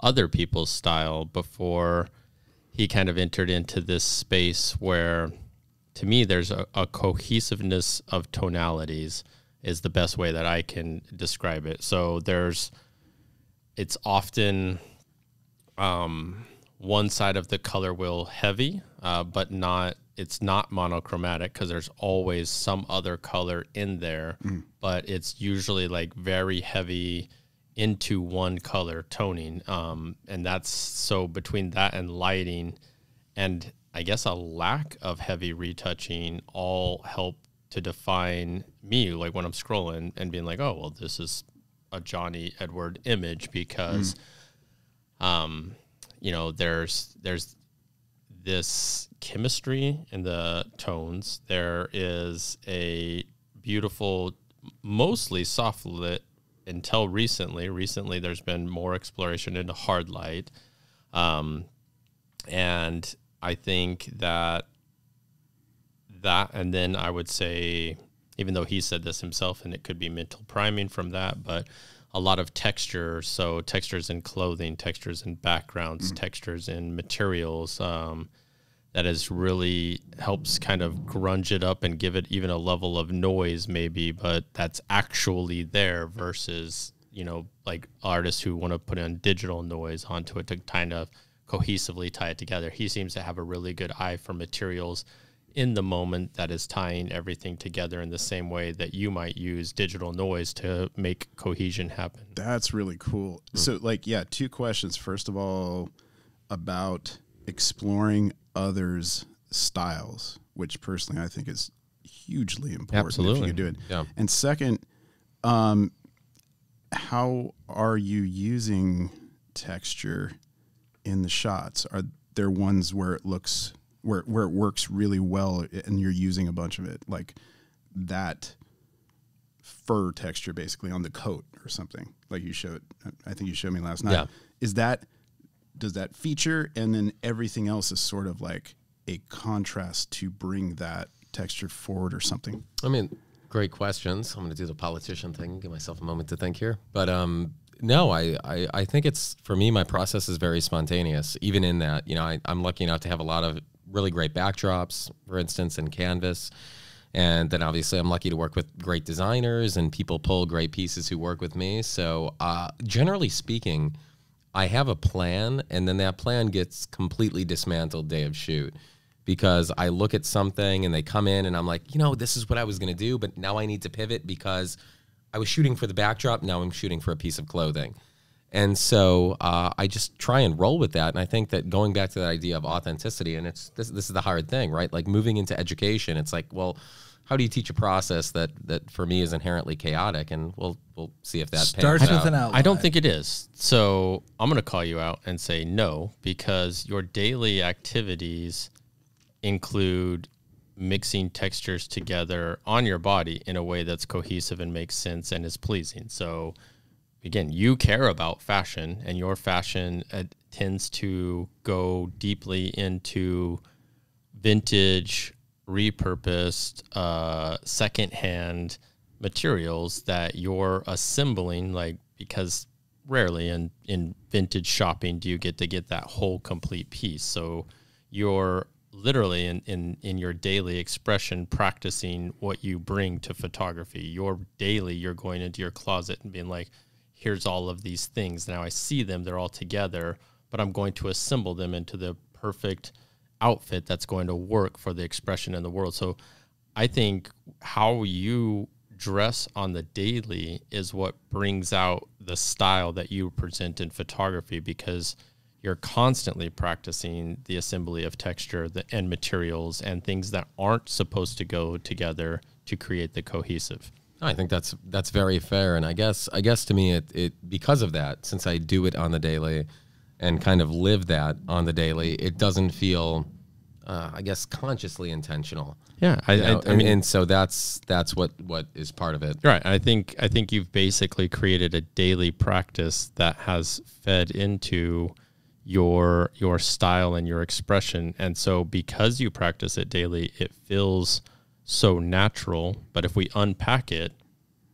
other people's style before he kind of entered into this space where, to me, there's a cohesiveness of tonalities is the best way that I can describe it. So it's often one side of the color wheel heavy, but it's not monochromatic, because there's always some other color in there, but it's usually like very heavy into one color toning. And that's, so between that and lighting and I guess a lack of heavy retouching, all help to define me, like when I'm scrolling and being like, oh, well, this is a Johnny Edward image, because, you know, there's this chemistry in the tones. There is a beautiful, mostly soft lit until recently. Recently, there's been more exploration into hard light. And I think that, and then I would say, even though he said this himself, and it could be mental priming from that, but a lot of texture. So textures in clothing, textures in backgrounds, textures in materials, that has really helps kind of grunge it up and give it even a level of noise maybe, but that's actually there, versus, you know, like artists who want to put in digital noise onto it to kind of cohesively tie it together. He seems to have a really good eye for materials in the moment that is tying everything together in the same way that you might use digital noise to make cohesion happen. That's really cool. So like, yeah, two questions. First of all, about exploring others' styles, which personally I think is hugely important. Absolutely. If you do it. Yeah. And second, how are you using texture in the shots? Are there ones where it looks... Where it works really well and you're using a bunch of it, like that fur texture basically on the coat or something, like you showed, I think you showed me last night. Yeah. Does that feature, and then everything else is sort of like a contrast to bring that texture forward or something? I mean, great questions. I'm going to do the politician thing, give myself a moment to think here. But no, I think it's, for me, my process is very spontaneous, even in that, you know, I'm lucky enough to have a lot of really great backdrops, for instance, in canvas. And then obviously I'm lucky to work with great designers, and people pull great pieces who work with me. So generally speaking, I have a plan, and then that plan gets completely dismantled day of shoot, because I look at something and they come in and I'm like, you know, this is what I was going to do, but now I need to pivot because I was shooting for the backdrop. Now I'm shooting for a piece of clothing. And so I just try and roll with that. And I think that going back to that idea of authenticity, and this is the hard thing, right? Like moving into education, it's like, well, how do you teach a process that for me is inherently chaotic? And we'll see if that starts with an outline. I don't think it is. So I'm going to call you out and say no, because your daily activities include mixing textures together on your body in a way that's cohesive and makes sense and is pleasing. So again, you care about fashion, and your fashion tends to go deeply into vintage, repurposed, secondhand materials that you're assembling, like, because rarely in vintage shopping do you get to get that whole complete piece. So you're literally in your daily expression practicing what you bring to photography. You're going into your closet and being like, here's all of these things. Now I see them. They're all together. but I'm going to assemble them into the perfect outfit that's going to work for the expression in the world. So I think how you dress on the daily is what brings out the style that you present in photography, because you're constantly practicing the assembly of texture and materials and things that aren't supposed to go together to create the cohesive. I think that's very fair. And I guess to me, it because of that, since I do it on the daily and kind of live that on the daily, it doesn't feel, I guess, consciously intentional. Yeah, I mean, and so that's what is part of it. Right. I think you've basically created a daily practice that has fed into your style and your expression. And so because you practice it daily, it feels so natural. But if we unpack it,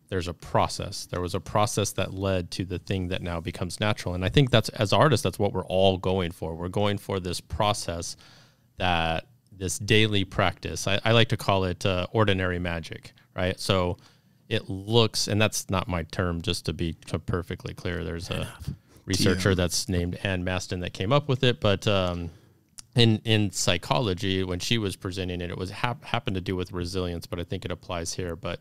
there's a process. There was a process that led to the thing that now becomes natural. And I think that's, as artists, that's what we're all going for. We're going for this process, that this daily practice. I like to call it ordinary magic, right? So it looks, and that's not my term, just to be perfectly clear. There's a researcher that's named Anne Maston that came up with it, but in psychology, when she was presenting it, it was happened to do with resilience, but I think it applies here. But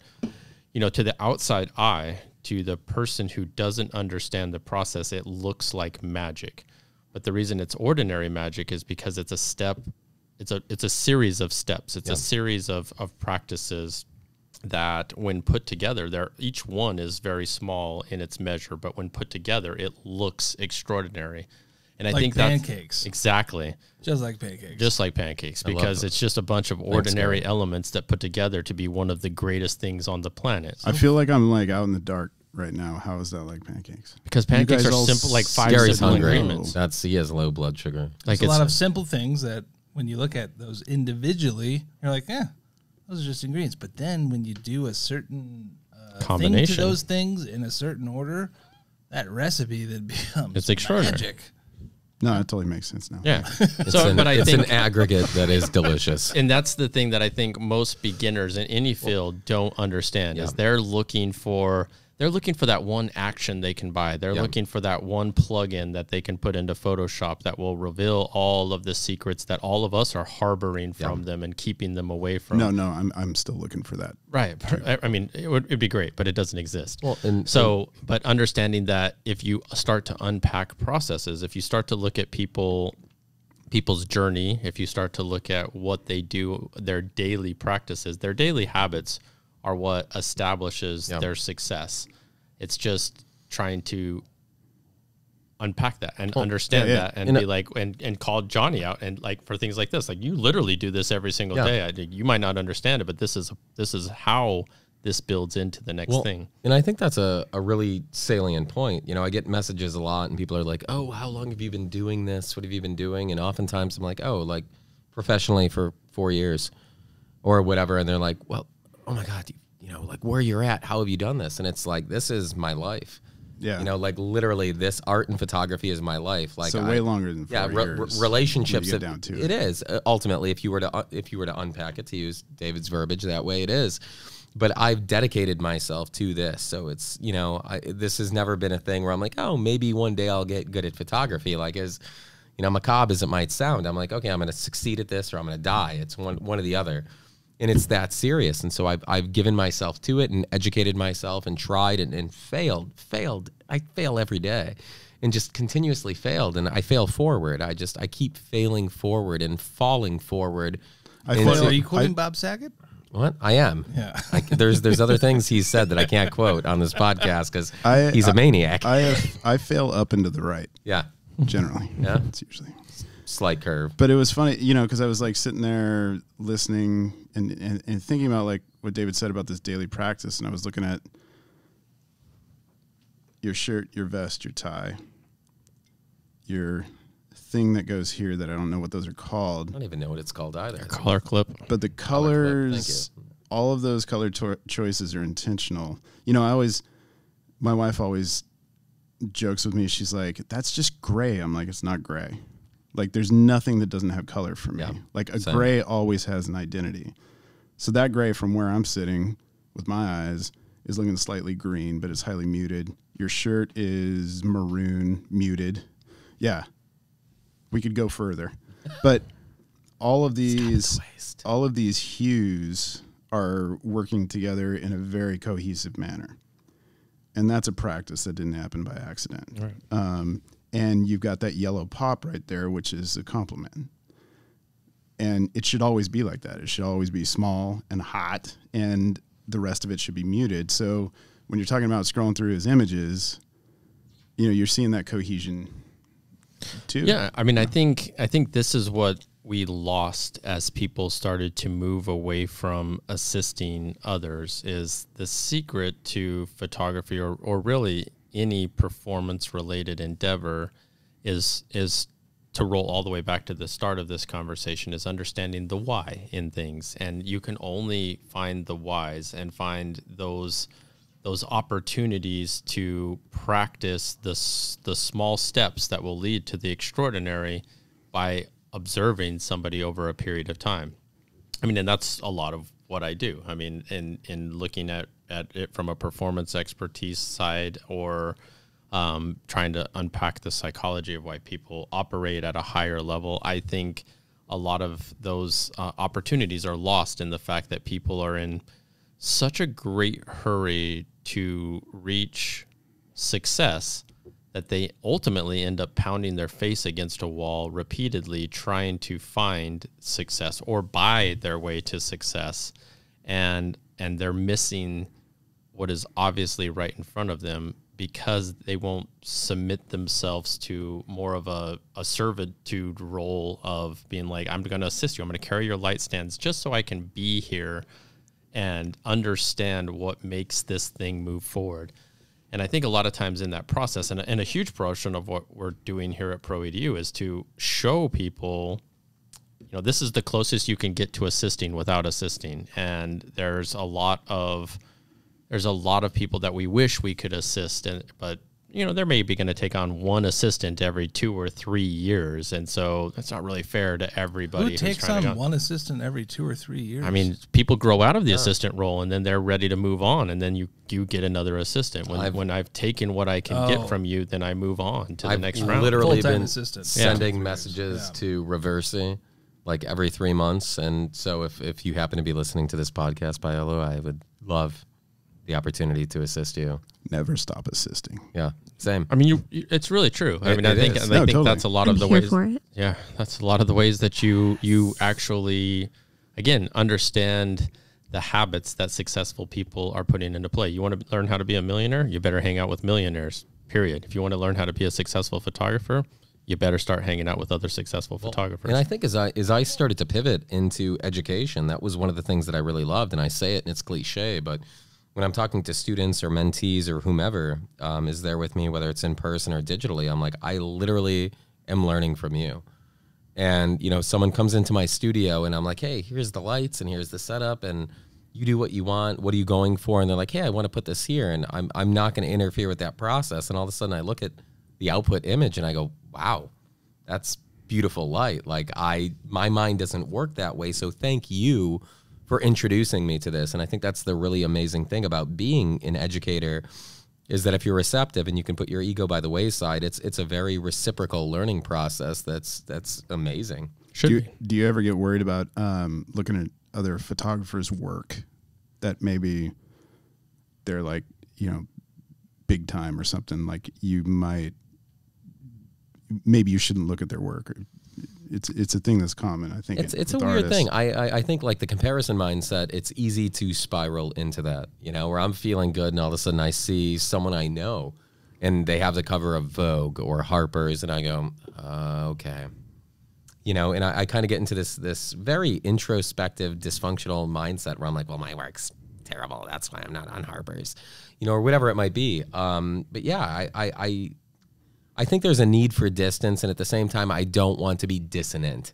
you know, to the outside eye, to the person who doesn't understand the process, it looks like magic. But the reason it's ordinary magic is because it's a step, it's a series of steps, it's a series of practices that, when put together, each one is very small in its measure, but when put together, it looks extraordinary. And I think that's pancakes. Exactly. Just like pancakes. Just like pancakes, because it's just a bunch of ordinary elements that put together to be one of the greatest things on the planet. I feel like I'm like out in the dark right now. How is that like pancakes? Because pancakes are simple, like 5 simple agreements. That's, he has low blood sugar. Like it's a lot of simple things that when you look at those individually, you're like, yeah, those are just ingredients. But then when you do a certain combination thing to those things in a certain order, that recipe then becomes magic. No, it totally makes sense now. Yeah. But I think an aggregate that is delicious. And that's the thing that I think most beginners in any field don't understand, is they're looking for that one action they can buy. They're looking for that one plugin that they can put into Photoshop that will reveal all of the secrets that all of us are harboring from them and keeping them away from. No, I'm still looking for that. Right. I mean, it'd be great, but it doesn't exist. Well, but understanding that if you start to unpack processes, if you start to look at people's journey, if you start to look at what they do, their daily practices, their daily habits are what establishes their success. It's just trying to unpack that and understand that and be like, and call Johnny out and like for things like this. Like, you literally do this every single day. You might not understand it, but this is how this builds into the next thing. And I think that's a really salient point. You know, I get messages a lot and people are like, oh, how long have you been doing this? What have you been doing? And oftentimes I'm like, oh, like professionally for 4 years or whatever. And they're like, well, oh my God, you know, like where you're at, how have you done this? And it's like, this is my life. Yeah. You know, like literally this art and photography is my life. Like, so way longer than 4 years. Relationships. Get down to it is ultimately, if you were to unpack it, to use David's verbiage, that way it is. But I've dedicated myself to this. So it's, you know, this has never been a thing where I'm like, oh, maybe one day I'll get good at photography. Like, as you know, macabre as it might sound, I'm like, okay, I'm going to succeed at this or I'm going to die. It's one or the other. And it's that serious. And so I've given myself to it and educated myself and tried and failed. I fail every day and just continuously failed. And I fail forward. I keep failing forward and falling forward. Are you quoting Bob Saget? What? I am. Yeah. There's other things he's said that I can't quote on this podcast because he's a maniac. I fail up and to the right. Yeah. Generally. Yeah. That's usually slight curve. But it was funny, you know, because I was like sitting there listening and thinking about like what David said about this daily practice, and I was looking at your shirt, your vest, your tie, your thing that goes here that I don't know what those are called. I don't even know what it's called either. Color clip. But the colors, all of those color choices are intentional. You know, my wife always jokes with me. She's like, that's just gray. I'm like, it's not gray. Like, there's nothing that doesn't have color for me. Yeah, like, a gray always has an identity. So that gray from where I'm sitting with my eyes is looking slightly green, but it's highly muted. Your shirt is maroon, muted. Yeah. we could go further, but all of these hues are working together in a very cohesive manner. And that's a practice that didn't happen by accident. Right. And you've got that yellow pop right there, which is a compliment. And it should always be like that. It should always be small and hot, and the rest of it should be muted. So when you're talking about scrolling through his images, you know, you're seeing that cohesion too. Yeah. I mean, I think this is what we lost as people started to move away from assisting others, is the secret to photography, or really any performance related endeavor, is to roll all the way back to the start of this conversation, is understanding the why in things. And you can only find the whys and find those opportunities to practice the small steps that will lead to the extraordinary by observing somebody over a period of time. I mean, and that's a lot of what I do. I mean, in looking at it from a performance expertise side, or trying to unpack the psychology of why people operate at a higher level, I think a lot of those opportunities are lost in the fact that people are in such a great hurry to reach success that they ultimately end up pounding their face against a wall repeatedly trying to find success or buy their way to success. And they're missing what is obviously right in front of them, because they won't submit themselves to more of a servitude role of being like, I'm going to assist you. I'm going to carry your light stands just so I can be here and understand what makes this thing move forward. And I think a lot of times in that process, and a huge portion of what we're doing here at Pro Edu is to show people, you know, this is the closest you can get to assisting without assisting. And there's a lot of people that we wish we could assist, and but you know, they're maybe going to take on one assistant every 2 or 3 years, and so that's not really fair to everybody. Who takes on one assistant every 2 or 3 years? I mean, people grow out of the assistant role, and then they're ready to move on, and then you get another assistant. When I've taken what I can get from you, then I move on to the next round. I've literally been sending messages to Reversi like every 3 months, and so if you happen to be listening to this podcast, Paolo, I would love the opportunity to assist you. Never stop assisting. Yeah, same. I mean, it's really true. I mean, I think that's a lot of the ways. Yeah, that's a lot of the ways that you actually, again, understand the habits that successful people are putting into play. You want to learn how to be a millionaire? You better hang out with millionaires. Period. If you want to learn how to be a successful photographer, you better start hanging out with other successful photographers. And I think as I started to pivot into education, that was one of the things that I really loved. And I say it, and it's cliche, but when I'm talking to students or mentees or whomever is there with me, whether it's in person or digitally, I'm like, I literally am learning from you. And, you know, someone comes into my studio and I'm like, hey, here's the lights and here's the setup and you do what you want. What are you going for? And they're like, hey, I want to put this here. And I'm not going to interfere with that process. And all of a sudden I look at the output image and I go, wow, that's beautiful light. Like my mind doesn't work that way. So thank you for introducing me to this. And I think that's the really amazing thing about being an educator, is that if you're receptive and you can put your ego by the wayside, it's a very reciprocal learning process that's amazing. Do you ever get worried about looking at other photographers' work that maybe they're like, you know, big time or something, like maybe you shouldn't look at their work? Or it's a thing that's common, I think. It's a weird thing. I think, like, the comparison mindset, it's easy to spiral into that, you know, where I'm feeling good and all of a sudden I see someone I know and they have the cover of Vogue or Harper's and I go, okay. You know, and I kind of get into this very introspective, dysfunctional mindset where I'm like, well, my work's terrible. That's why I'm not on Harper's, you know, or whatever it might be. But yeah, I think there's a need for distance, and at the same time, I don't want to be dissonant.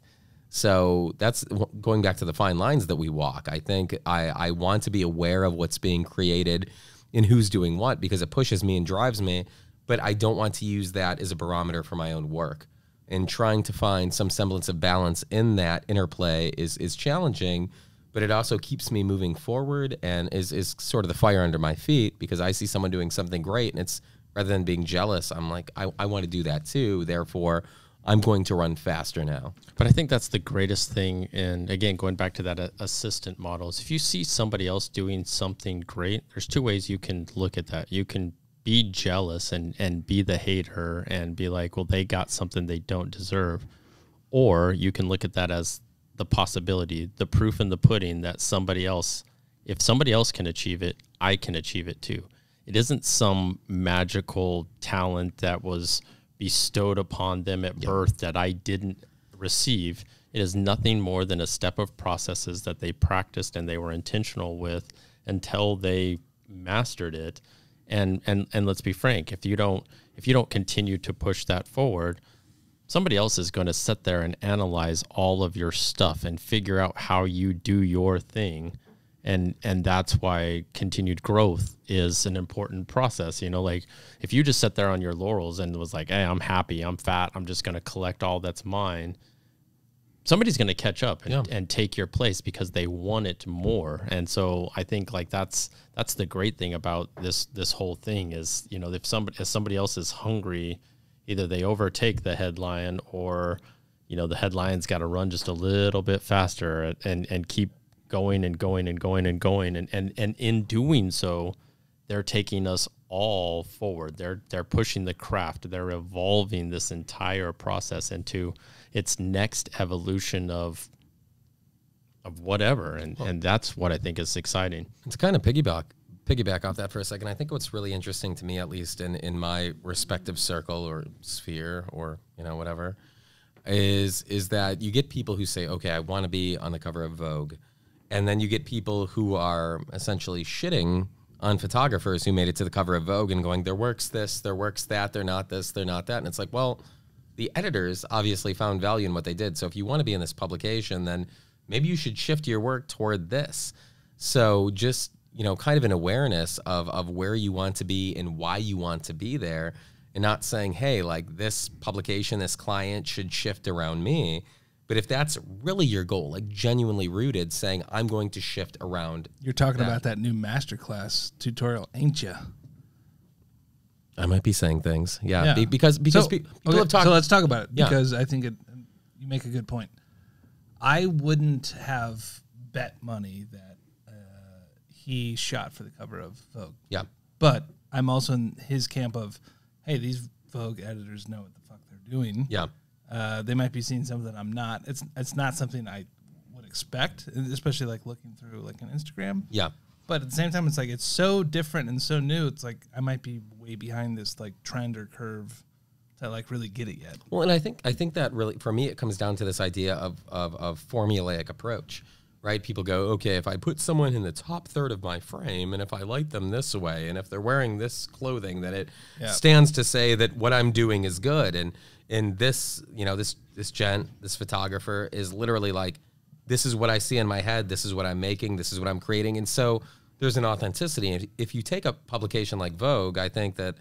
So that's going back to the fine lines that we walk. I think I want to be aware of what's being created and who's doing what, because it pushes me and drives me, but I don't want to use that as a barometer for my own work. And trying to find some semblance of balance in that interplay is challenging, but it also keeps me moving forward and is sort of the fire under my feet, because I see someone doing something great, and it's rather than being jealous, I'm like, I want to do that too. Therefore, I'm going to run faster now. But I think that's the greatest thing. And again, going back to that assistant model, is if you see somebody else doing something great, there's two ways you can look at that. You can be jealous and be the hater and be like, well, they got something they don't deserve. Or you can look at that as the possibility, the proof in the pudding that somebody else, if somebody else can achieve it, I can achieve it too. It isn't some magical talent that was bestowed upon them at birth that I didn't receive. It is nothing more than a step of processes that they practiced and they were intentional with until they mastered it. And let's be frank, if you don't continue to push that forward, somebody else is going to sit there and analyze all of your stuff and figure out how you do your thing. And that's why continued growth is an important process. You know, like if you just sat there on your laurels and was like, hey, I'm happy, I'm fat, I'm just going to collect all that's mine, somebody's going to catch up and take your place because they want it more. And so I think like that's the great thing about this whole thing is, you know, if somebody else is hungry, either they overtake the headline or, you know, the headline's got to run just a little bit faster and keep going and going and going and going. And in doing so, they're taking us all forward. They're pushing the craft. They're evolving this entire process into its next evolution of whatever. And that's what I think is exciting. It's kind of piggyback off that for a second. I think what's really interesting to me, at least in my respective circle or sphere or, you know, whatever, is that you get people who say, okay, I want to be on the cover of Vogue. And then you get people who are essentially shitting on photographers who made it to the cover of Vogue and going, their work's this, their work's that, they're not this, they're not that. And it's like, well, the editors obviously found value in what they did. So if you want to be in this publication, then maybe you should shift your work toward this. So just, you know, kind of an awareness of where you want to be and why you want to be there, and not saying, hey, like this publication, this client should shift around me. But if that's really your goal, like genuinely rooted, saying, I'm going to shift around. You're talking about that new masterclass tutorial, ain't you? I might be saying things. Yeah. Because so, people have talked. So let's talk about it because I think you make a good point. I wouldn't have bet money that he shot for the cover of Vogue. Yeah. But I'm also in his camp of, hey, these Vogue editors know what the fuck they're doing. Yeah. They might be seeing something I'm not. It's not something I would expect, especially like looking through like an Instagram. Yeah. But at the same time, it's like it's so different and so new. It's like I might be way behind this like trend or curve to like really get it yet. Well, and I think that really for me it comes down to this idea of formulaic approach, right? People go, okay, if I put someone in the top third of my frame, and if I light them this way, and if they're wearing this clothing, then it stands to say that what I'm doing is good. And this, you know, this gent, this photographer is literally like, this is what I see in my head. This is what I'm making. This is what I'm creating. And so there's an authenticity. And if you take a publication like Vogue, I think that,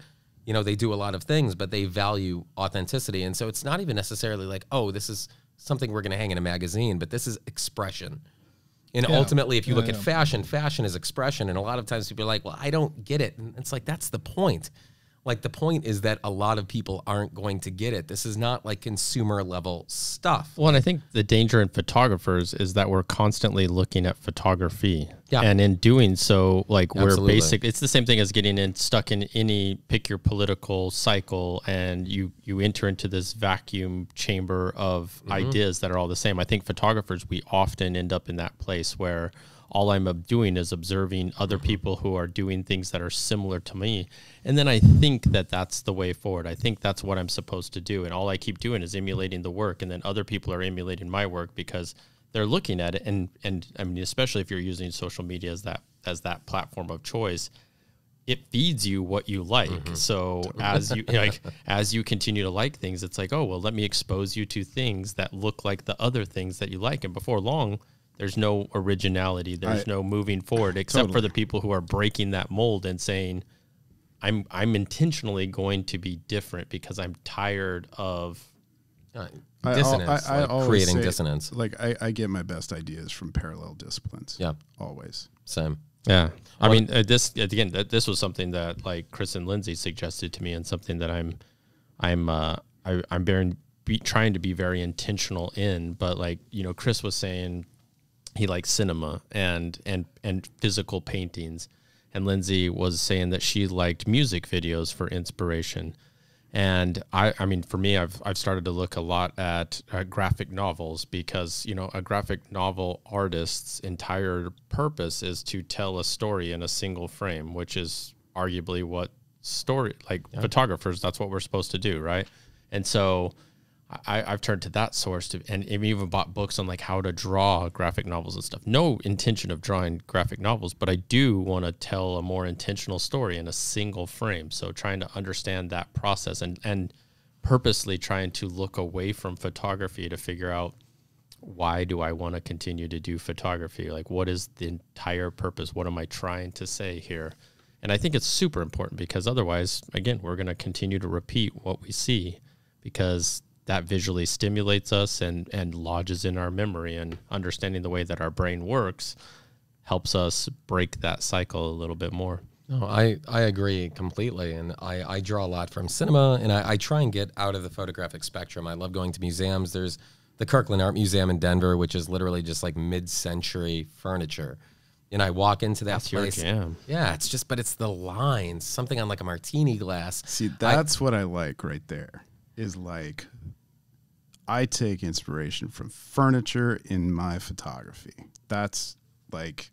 you know, they do a lot of things, but they value authenticity. And so it's not even necessarily like, oh, this is something we're going to hang in a magazine, but this is expression. And ultimately, if you look at fashion, fashion is expression. And a lot of times people are like, well, I don't get it. And it's like, that's the point. Like the point is that a lot of people aren't going to get it. This is not like consumer level stuff. Well, and I think the danger in photographers is that we're constantly looking at photography. Yeah. And in doing so, like we're basically, it's the same thing as getting stuck in any pick your political cycle, and you enter into this vacuum chamber of ideas that are all the same. I think photographers, we often end up in that place where all I'm doing is observing other people who are doing things that are similar to me. And then I think that that's the way forward. I think that's what I'm supposed to do. And all I keep doing is emulating the work. And then other people are emulating my work because they're looking at it. And I mean, especially if you're using social media as that platform of choice, it feeds you what you like. So as you continue to like things, it's like, oh, well, let me expose you to things that look like the other things that you like. And before long, there's no originality. There's no moving forward, except for the people who are breaking that mold and saying, I'm intentionally going to be different because I'm tired of dissonance, creating dissonance. Like I get my best ideas from parallel disciplines. Yeah. Always. Same. Yeah. I mean, this was something that like Chris and Lindsay suggested to me, and something that I'm bearing trying to be very intentional in, but like, you know, Chris was saying he likes cinema and physical paintings. And Lindsay was saying that she liked music videos for inspiration. And I mean, for me, I've started to look a lot at graphic novels, because, you know, a graphic novel artist's entire purpose is to tell a story in a single frame, which is arguably what photographers, that's what we're supposed to do, right? And so I've turned to that source to, and even bought books on like how to draw graphic novels and stuff. No intention of drawing graphic novels, but I do want to tell a more intentional story in a single frame. So trying to understand that process, and purposely trying to look away from photography to figure out, why do I want to continue to do photography? Like, what is the entire purpose? What am I trying to say here? And I think it's super important, because otherwise, again, we're going to continue to repeat what we see, because that visually stimulates us and lodges in our memory, and understanding the way that our brain works helps us break that cycle a little bit more. No, I agree completely. And I draw a lot from cinema, and I try and get out of the photographic spectrum. I love going to museums. There's the Kirkland Art Museum in Denver, which is literally just like mid-century furniture. And I walk into that place. Your jam. Yeah, it's just, but it's the lines, something on like a martini glass. See, that's what I like right there, is like, I take inspiration from furniture in my photography. That's like,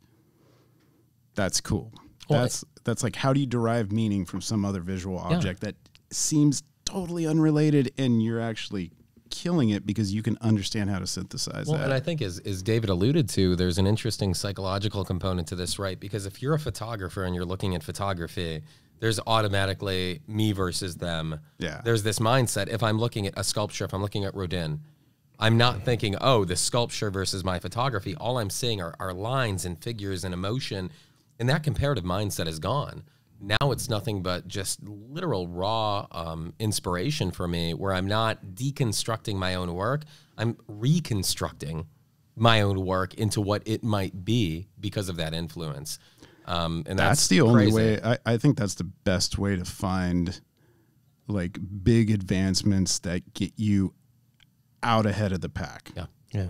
that's cool. Well, that's like, how do you derive meaning from some other visual object that seems totally unrelated, and you're actually killing it because you can understand how to synthesize that. And I think, as David alluded to, there's an interesting psychological component to this, right? Because if you're a photographer and you're looking at photography, there's automatically me versus them. Yeah. There's this mindset. If I'm looking at a sculpture, if I'm looking at Rodin, I'm not thinking, oh, the sculpture versus my photography. All I'm seeing are lines and figures and emotion, and that comparative mindset is gone. Now it's nothing but just literal raw inspiration for me, where I'm not deconstructing my own work. I'm reconstructing my own work into what it might be because of that influence. And that's the only way. I think that's the best way to find like big advancements that get you out ahead of the pack. Yeah. Yeah.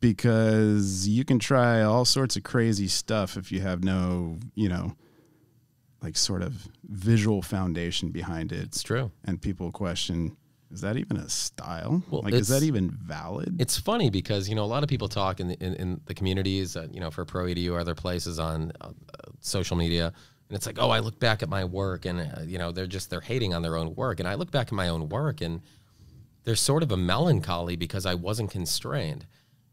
Because you can try all sorts of crazy stuff if you have no, you know, like sort of visual foundation behind it. It's true. And people question, is that even a style? Well, like, is that even valid? It's funny because, you know, a lot of people talk in the communities, you know, for Pro Edu or other places on social media. And it's like, oh, I look back at my work and, you know, they're hating on their own work. And I look back at my own work and there's sort of a melancholy because I wasn't constrained.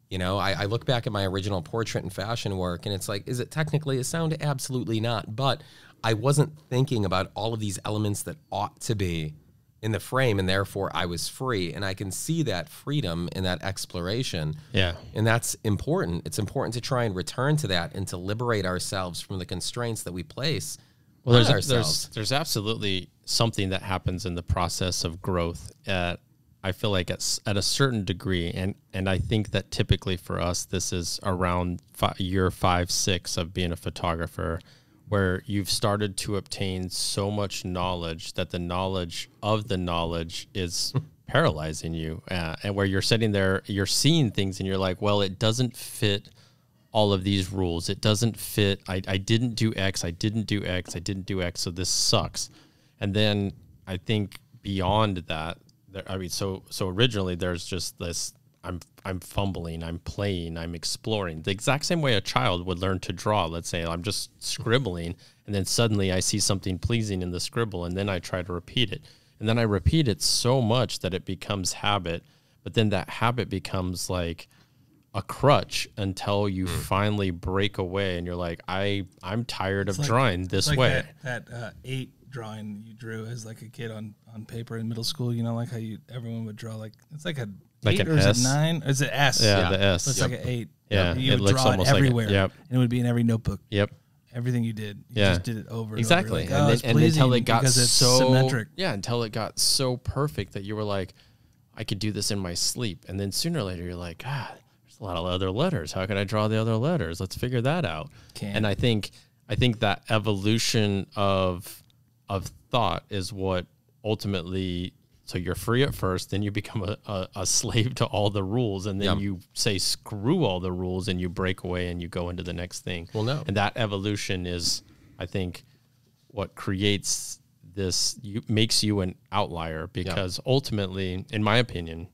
You know, I look back at my original portrait and fashion work, and it's like, is it technically a sound? Absolutely not. But I wasn't thinking about all of these elements that ought to be in the frame, and therefore I was free. And I can see that freedom and that exploration. Yeah. And that's important. It's important to try and return to that and to liberate ourselves from the constraints that we place on ourselves. There's absolutely something that happens in the process of growth at, I feel like at a certain degree, and I think that typically for us, this is around year 5, 6 of being a photographer, where you've started to obtain so much knowledge that the knowledge of the knowledge is paralyzing you, and where you're sitting there, you're seeing things, and you're like, well, it doesn't fit all of these rules. It doesn't fit. I didn't do X. I didn't do X. I didn't do X. So this sucks. And then I think beyond that, I mean, so originally there's just this, I'm fumbling, I'm playing, I'm exploring. The exact same way a child would learn to draw. Let's say I'm just scribbling, and then suddenly I see something pleasing in the scribble, and then I try to repeat it. And then I repeat it so much that it becomes habit, but then that habit becomes like a crutch until you finally break away, and you're like, I'm tired of drawing this way. That 8 drawing you drew as like a kid on paper in middle school, you know, like how everyone would draw, like it's like a like 8 an or S? Is it 9? Or is it S? Yeah, the S. It's like an 8. Yeah, you would draw it everywhere. Like and it would be in every notebook. Yep. Everything you did, you just did it over and exactly. Over. Like, oh, and until it got so symmetric. Yeah, until it got so perfect that you were like, I could do this in my sleep. And then sooner or later, you're like, ah, there's a lot of other letters. How could I draw the other letters? Let's figure that out. And I think that evolution of thought is what ultimately So you're free at first, then you become a slave to all the rules, and then you say, screw all the rules, and you break away and you go into the next thing. Well, no. And that evolution is, I think, what creates this, makes you an outlier, because ultimately, in my opinion,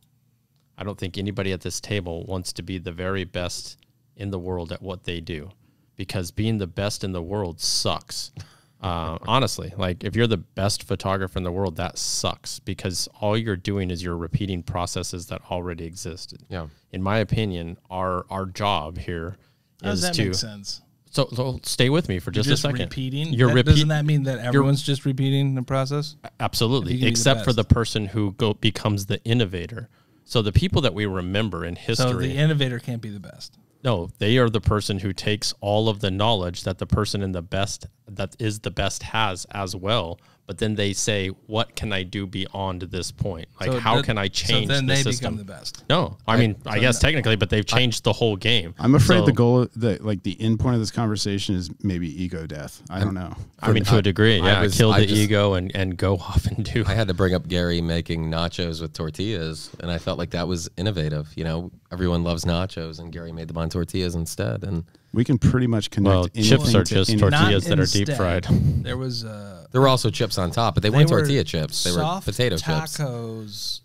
I don't think anybody at this table wants to be the very best in the world at what they do, because being the best in the world sucks. Honestly, like if you're the best photographer in the world, that sucks, because all you're doing is you're repeating processes that already existed. Yeah. In my opinion, our job here is to... Does that make sense? So stay with me for just a second. Repeating? Doesn't that mean that everyone's just repeating the process? Absolutely, except for the person who becomes the innovator. So the people that we remember in history... So the innovator can't be the best. No, they are the person who takes all of the knowledge that the person that is the best has as well, but then they say, "What can I do beyond this point? Like, so how can I change the system?" So then they become the best. No, I mean, I guess technically, but they've changed the whole game. I'm afraid the goal, the end point of this conversation is maybe ego death. I don't know. I mean, to a degree, yeah. Kill the ego and go off and do. I had to bring up Gary making nachos with tortillas, and I felt like that was innovative. You know, everyone loves nachos, and Gary made them on tortillas instead, and. We can pretty much connect. Well, chips are just tortillas that are deep fried. There was there were also chips on top, but they weren't tortilla chips. They were potato chips. Tacos,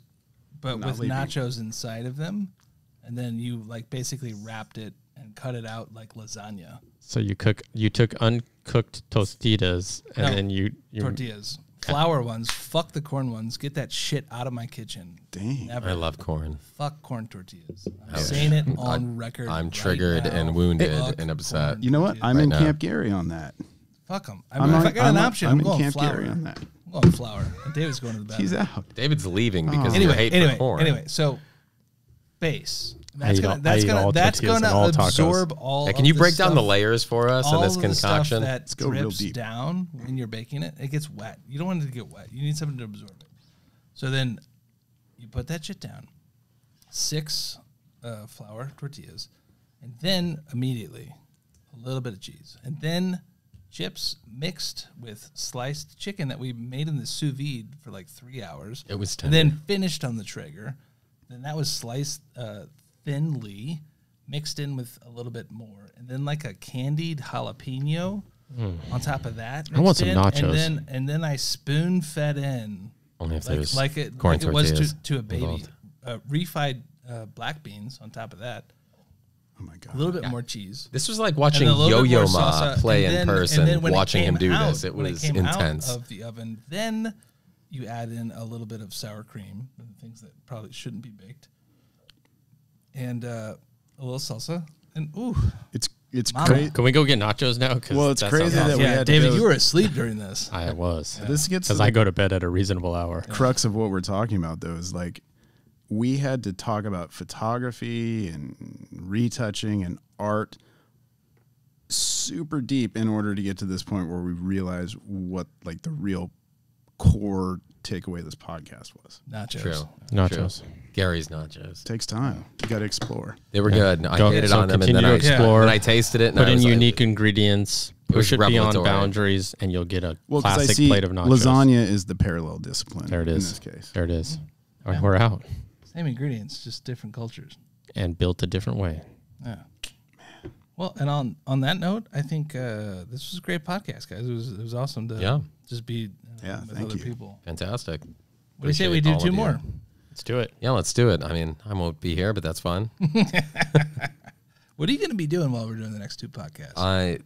but with nachos inside of them, and then you like basically wrapped it and cut it out like lasagna. So you took uncooked tostitas and then you tortillas. Flour ones, fuck the corn ones. Get that shit out of my kitchen. Dang. Never. I love corn. Fuck corn tortillas. I'm saying it on record. I'm triggered and wounded and upset. You know what? I'm in Camp Gary on that. Fuck them. If I got an option, I'm going flour. I'm going flour. David's going to the bathroom. He's out. David's leaving because he hates corn. Anyway, so base. That's gonna absorb all. Yeah, can you break down the layers for us in this concoction? That drips down when you're baking it. It gets wet. You don't want it to get wet. You need something to absorb it. So then, you put that shit down. 6 flour tortillas, and then immediately a little bit of cheese, and then chips mixed with sliced chicken that we made in the sous vide for like 3 hours. It was tender. And then finished on the Traeger. Then that was sliced. Thinly mixed in with a little bit more, and then like a candied jalapeno on top of that. I want some nachos, and then I spoon fed in like it was to a baby refried black beans on top of that. Oh my god! A little bit more cheese. This was like watching Yo-Yo Ma play in person. And then watching him do this, it was intense. Out of the oven, then you add in a little bit of sour cream, things that probably shouldn't be baked. And a little salsa, and ooh, it's crazy. Can we go get nachos now? Well, it's crazy that we had to David, you were asleep during this. I was. Yeah. This gets because I go to bed at a reasonable hour. Yeah. Crux of what we're talking about though is like we had to talk about photography and retouching and art super deep in order to get to this point where we realize what like the real core takeaway this podcast was. Nachos. True. Nachos. True. Gary's nachos. Takes time. You got to explore. They were good. I hated on them, and then I tasted it. Put in unique ingredients. Push it beyond boundaries, and you'll get a classic plate of nachos. Lasagna is the parallel discipline. There it is. In this case. There it is. All right, we're out. Same ingredients, just different cultures. And built a different way. Yeah. Man. Well, and on that note, I think this was a great podcast, guys. It was awesome to just be with other people. Fantastic. What do you say we do 2 more? Let's do it. Yeah, let's do it. I mean, I won't be here, but that's fine. What are you going to be doing while we're doing the next 2 podcasts?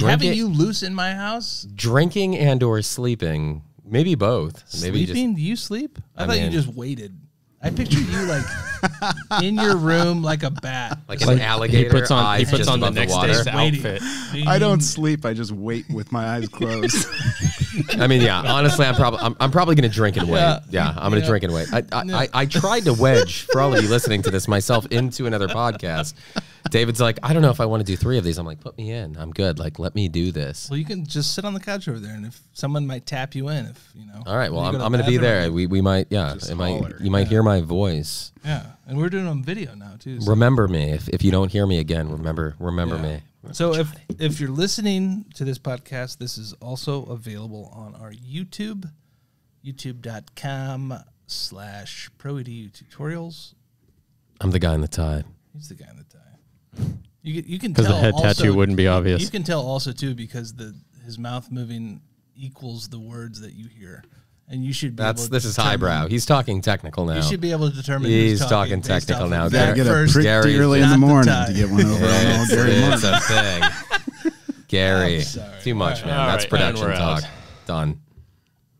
Having you loose in my house? Drinking and or sleeping. Maybe both. Maybe sleeping? Do you sleep? I thought you just waited. I picture you like in your room like a bat. Like an alligator. He puts on the next day's outfit. I don't sleep. I just wait with my eyes closed. I mean, yeah, honestly, I'm probably going to drink and wait. Yeah, I'm going to drink and wait. I tried to wedge, for all of you listening to this, myself into another podcast. David's like, I don't know if I want to do 3 of these. I'm like, put me in. I'm good. Like, let me do this. Well, you can just sit on the couch over there, and if someone might tap you in, if you know. All right. Well, I'm going to be there. We might. Yeah. You might hear my voice. Yeah. And we're doing on video now too. So. Remember me if you don't hear me again. Remember me. So if you're listening to this podcast, this is also available on our YouTube, youtube.com. /ProEdu tutorials. I'm the guy in the tie. He's the guy in the tie. You can tell because the head also, tattoo wouldn't be obvious. You can tell also too because his mouth moving equals the words that you hear, and you should. This is highbrow. He's talking technical now. You should be able to determine. He's talking technical now. Gary, get up pretty early in the morning to get one over on old Gary. It's a thing. Gary, too much, man. All that's right, production talk. Done.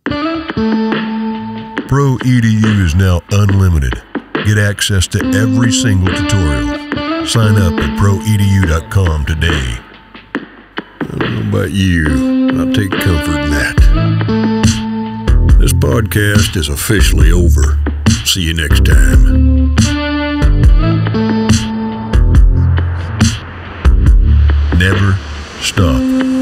Pro Edu is now unlimited. Get access to every single tutorial. Sign up at proedu.com today. I don't know about you, I'll take comfort in that. This podcast is officially over. See you next time. Never stop.